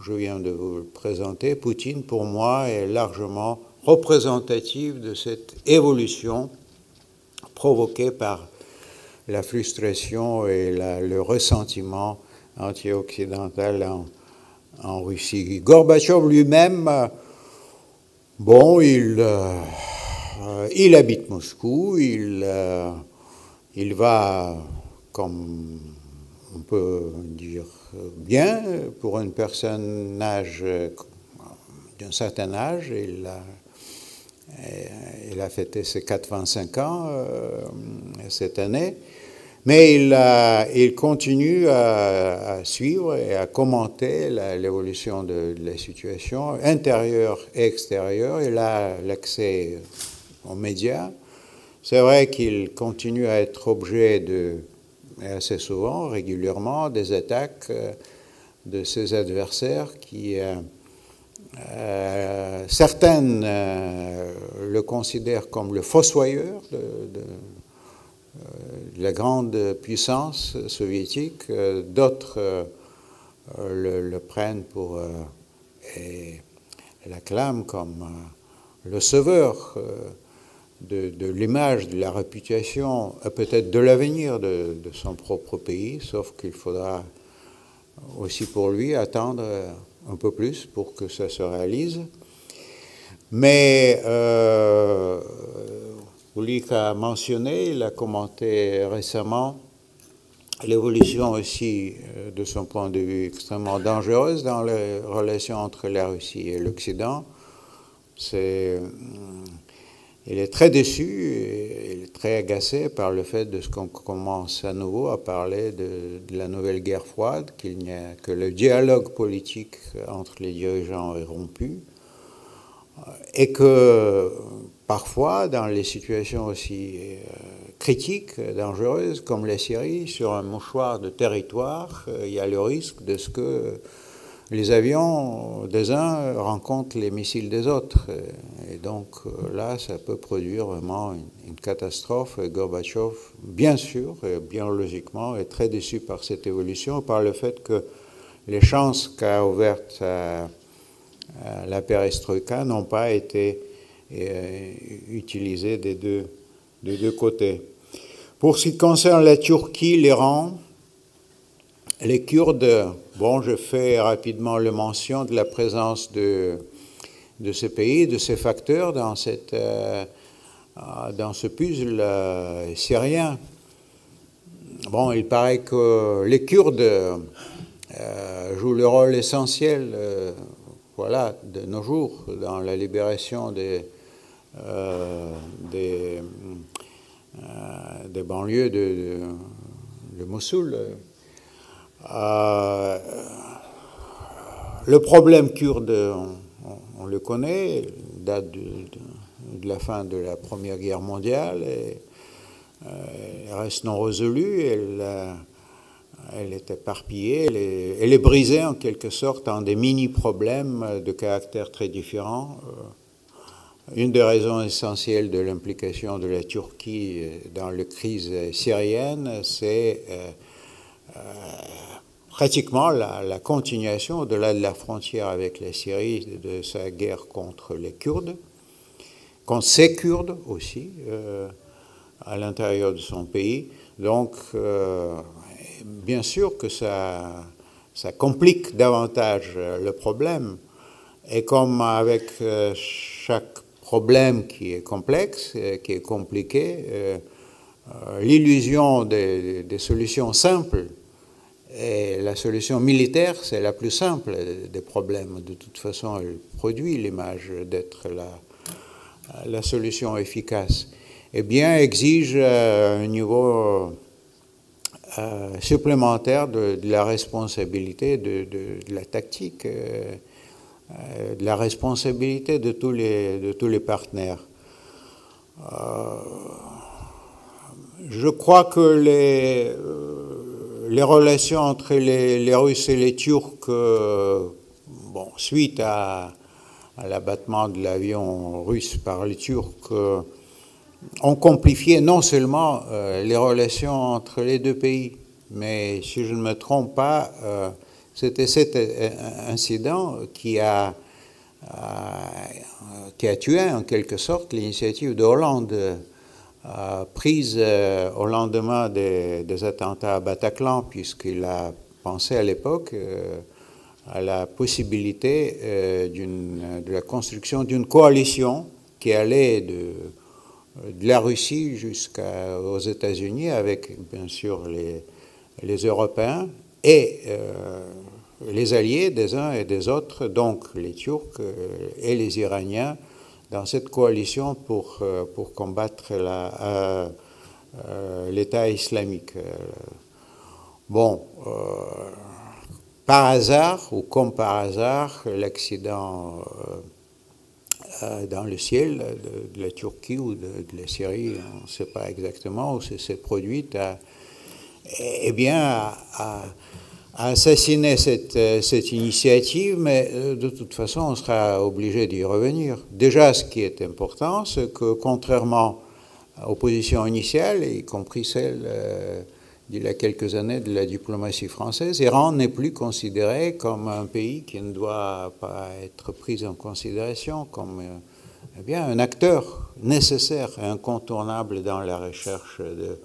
je viens de vous le présenter, Poutine, pour moi, est largement représentative de cette évolution provoquée par la frustration et le ressentiment anti-occidental en Russie. Gorbatchev lui-même, bon, il habite Moscou, il va, comme on peut dire, bien, pour un personnage d'un certain âge, il a fêté ses 85 ans cette année, mais il continue à suivre et à commenter l'évolution de la situation intérieure et extérieure. Il a l'accès aux médias. C'est vrai qu'il continue à être objet assez souvent, régulièrement, des attaques de ses adversaires qui, certaines le considèrent comme le fossoyeur de la grande puissance soviétique, d'autres le prennent pour et l'acclament comme le sauveur de l'image, de la réputation, peut-être de l'avenir de son propre pays, sauf qu'il faudra aussi pour lui attendre un peu plus pour que ça se réalise. Mais Ulik a mentionné, il a commenté récemment l'évolution aussi, de son point de vue, extrêmement dangereuse dans les relations entre la Russie et l'Occident. Il est très déçu, il est très agacé par le fait de ce qu'on commence à nouveau à parler de la nouvelle guerre froide, qu'il n'y a que le dialogue politique entre les dirigeants est rompu, et que parfois, dans les situations aussi critiques, dangereuses, comme la Syrie, sur un mouchoir de territoire, il y a le risque de ce que les avions des uns rencontrent les missiles des autres. Et donc là, ça peut produire vraiment une catastrophe. Et Gorbatchev, bien sûr, et bien logiquement, est très déçu par cette évolution, par le fait que les chances qu'a ouvertes la Perestroïka n'ont pas été utilisées des deux côtés. Pour ce qui concerne la Turquie, l'Iran, les Kurdes, bon, je fais rapidement la mention de la présence de ces pays, de ces facteurs dans ce puzzle syrien. Bon, il paraît que les Kurdes jouent le rôle essentiel, voilà, de nos jours, dans la libération des banlieues de Mossoul. Le problème kurde, on le connaît, date de la fin de la Première Guerre mondiale, et reste non résolue, elle est éparpillée, elle est brisée en quelque sorte en des mini-problèmes de caractère très différent. Une des raisons essentielles de l'implication de la Turquie dans la crise syrienne, c'est pratiquement la continuation, au-delà de la frontière avec la Syrie, de sa guerre contre les Kurdes, contre ces Kurdes aussi, à l'intérieur de son pays. Donc, bien sûr que ça complique davantage le problème. Et comme avec chaque problème qui est complexe, qui est compliqué, l'illusion des solutions simples et la solution militaire, c'est la plus simple des problèmes. De toute façon, elle produit l'image d'être la solution efficace. Eh bien, exige un niveau supplémentaire de la responsabilité, de la tactique, de la responsabilité de tous les partenaires. Je crois que les relations entre les Russes et les Turcs, bon, suite à l'abattement de l'avion russe par les Turcs, ont compliqué non seulement les relations entre les deux pays, mais si je ne me trompe pas, c'était cet incident qui a tué en quelque sorte l'initiative de Hollande, prise au lendemain des attentats à Bataclan, puisqu'il a pensé à l'époque à la possibilité de la construction d'une coalition qui allait de la Russie jusqu'aux États-Unis, avec bien sûr les Européens et les alliés des uns et des autres, donc les Turcs et les Iraniens, dans cette coalition pour combattre l'État islamique. Bon, par hasard, ou comme par hasard, l'accident dans le ciel de la Turquie ou de la Syrie, on ne sait pas exactement, où s'est produite, eh bien, assassiner cette initiative, mais de toute façon, on sera obligé d'y revenir. Déjà, ce qui est important, c'est que contrairement aux positions initiales, y compris celles d'il y a quelques années de la diplomatie française, l'Iran n'est plus considéré comme un pays qui ne doit pas être pris en considération comme eh bien, un acteur nécessaire et incontournable dans la recherche de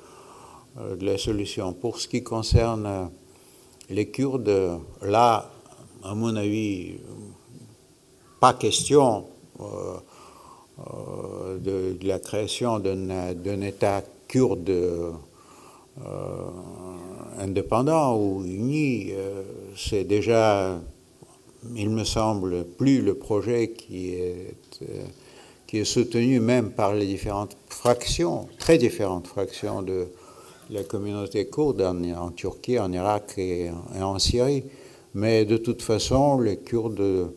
la solution. Pour ce qui concerne les Kurdes, là, à mon avis, pas question de la création d'un État kurde indépendant ou uni. C'est déjà, il me semble, plus le projet qui est soutenu même par les différentes fractions, très différentes fractions de la communauté kurde en Turquie, en Irak et en Syrie. Mais de toute façon, les Kurdes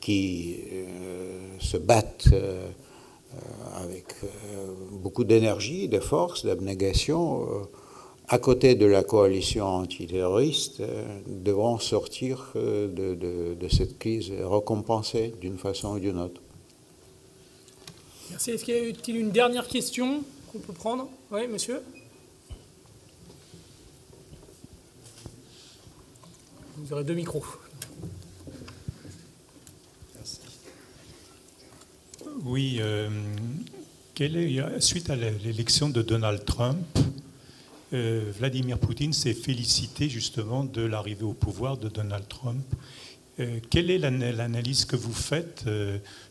qui se battent avec beaucoup d'énergie, de force, d'abnégation, à côté de la coalition antiterroriste, devront sortir de cette crise récompensée d'une façon ou d'une autre. Merci. Est-ce qu'il y a eu une dernière question ? On peut prendre? Oui, monsieur. Vous aurez deux micros. Merci. Oui, suite à l'élection de Donald Trump, Vladimir Poutine s'est félicité justement de l'arrivée au pouvoir de Donald Trump. Quelle est l'analyse que vous faites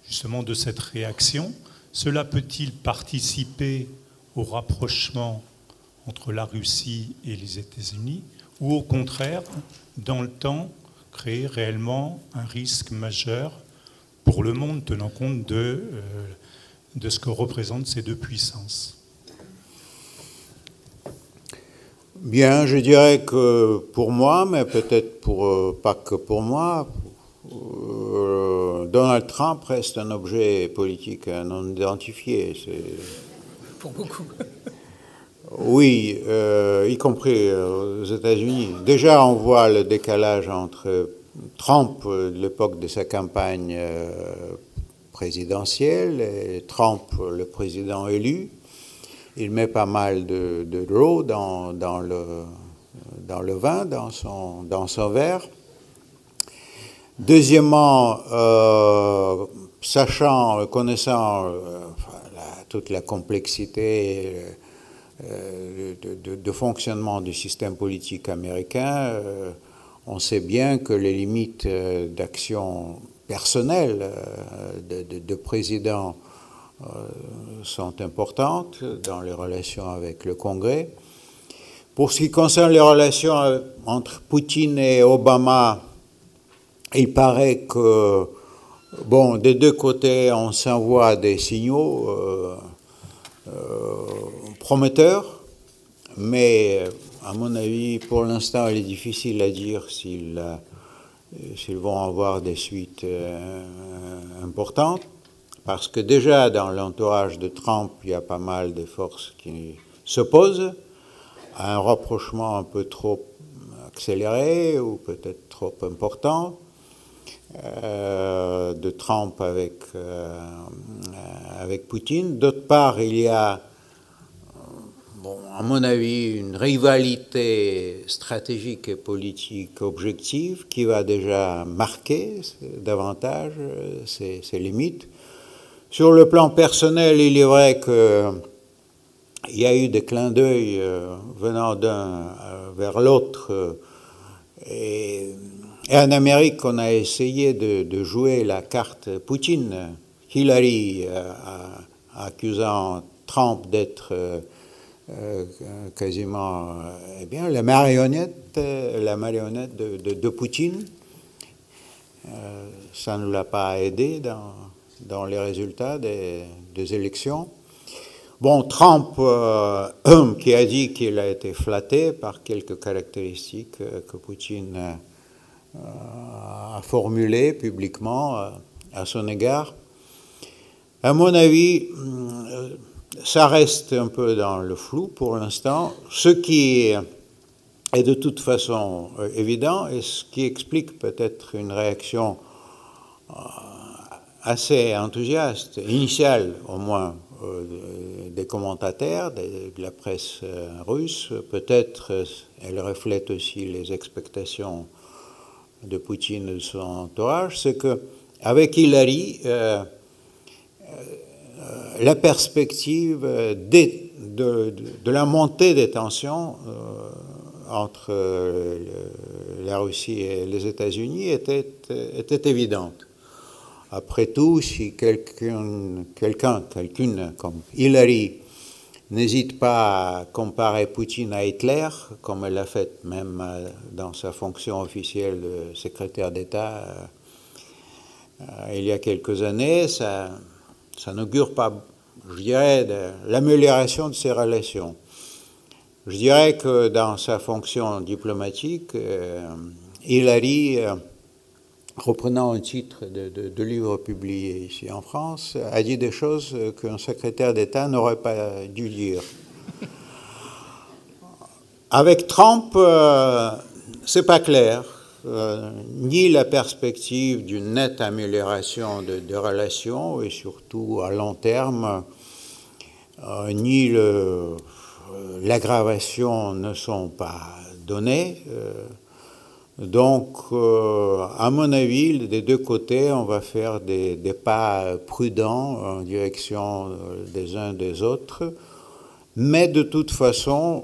justement de cette réaction? Cela peut-il participer au rapprochement entre la Russie et les États-Unis, ou au contraire, dans le temps, créer réellement un risque majeur pour le monde, tenant compte de ce que représentent ces deux puissances? Bien, je dirais que pour moi, mais peut-être pas que pour moi, Donald Trump reste un objet politique non identifié. Pour beaucoup. Oui, y compris aux États-Unis. Déjà, on voit le décalage entre Trump, l'époque de sa campagne présidentielle, et Trump, le président élu. Il met pas mal de l'eau dans le vin, dans son verre. Deuxièmement, connaissant toute la complexité de fonctionnement du système politique américain, On sait bien que les limites d'action personnelle de président sont importantes dans les relations avec le Congrès. Pour ce qui concerne les relations entre Poutine et Obama, il paraît que, bon, des deux côtés, on s'envoie des signaux prometteurs, mais à mon avis, pour l'instant, il est difficile à dire s'ils vont avoir des suites importantes, parce que déjà, dans l'entourage de Trump, il y a pas mal de forces qui s'opposent à un rapprochement un peu trop accéléré ou peut-être trop important de Trump avec Poutine. D'autre part, il y a, bon, à mon avis, une rivalité stratégique et politique objective qui va déjà marquer davantage ses limites. Sur le plan personnel, il est vrai que il y a eu des clins d'œil venant d'un vers l'autre. Et en Amérique, on a essayé de jouer la carte Poutine. Hillary accusant Trump d'être quasiment eh bien, la marionnette de Poutine. Ça ne l'a pas aidé dans les résultats des élections. Bon, Trump, qui a dit qu'il a été flatté par quelques caractéristiques que Poutine a formulées publiquement à son égard. À mon avis, ça reste un peu dans le flou pour l'instant. Ce qui est de toute façon évident et ce qui explique peut-être une réaction assez enthousiaste, initiale au moins, des commentateurs de la presse russe. Peut-être elle reflète aussi les expectations de Poutine et de son entourage. C'est qu'avec Hillary, la perspective de la montée des tensions entre la Russie et les États-Unis était évidente. Après tout, si quelqu'une comme Hillary n'hésite pas à comparer Poutine à Hitler, comme elle l'a fait même dans sa fonction officielle de secrétaire d'État il y a quelques années, ça n'augure pas, je dirais, de l'amélioration de ses relations. Je dirais que dans sa fonction diplomatique, Hillary, reprenant un titre de livre publié ici en France, a dit des choses qu'un secrétaire d'État n'aurait pas dû dire. Avec Trump, c'est pas clair. Ni la perspective d'une nette amélioration de relations, et surtout à long terme, ni l'aggravation ne sont pas données. Donc, à mon avis, des deux côtés, on va faire des pas prudents en direction des uns des autres. Mais de toute façon,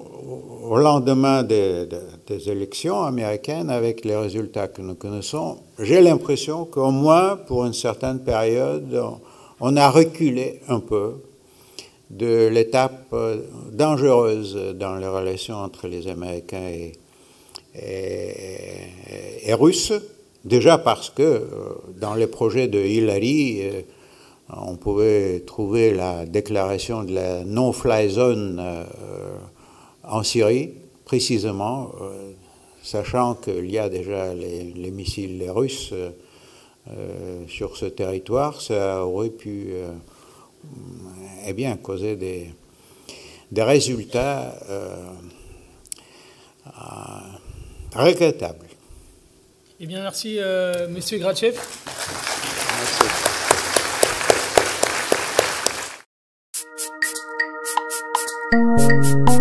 au lendemain des élections américaines, avec les résultats que nous connaissons, j'ai l'impression qu'au moins, pour une certaine période, on a reculé un peu de l'étape dangereuse dans les relations entre les Américains et russe, déjà parce que dans les projets de Hillary, on pouvait trouver la déclaration de la no-fly zone en Syrie, précisément, sachant qu'il y a déjà les missiles russes sur ce territoire, ça aurait pu eh bien, causer des résultats regrettable. Eh bien, merci, monsieur Gratchev. Merci.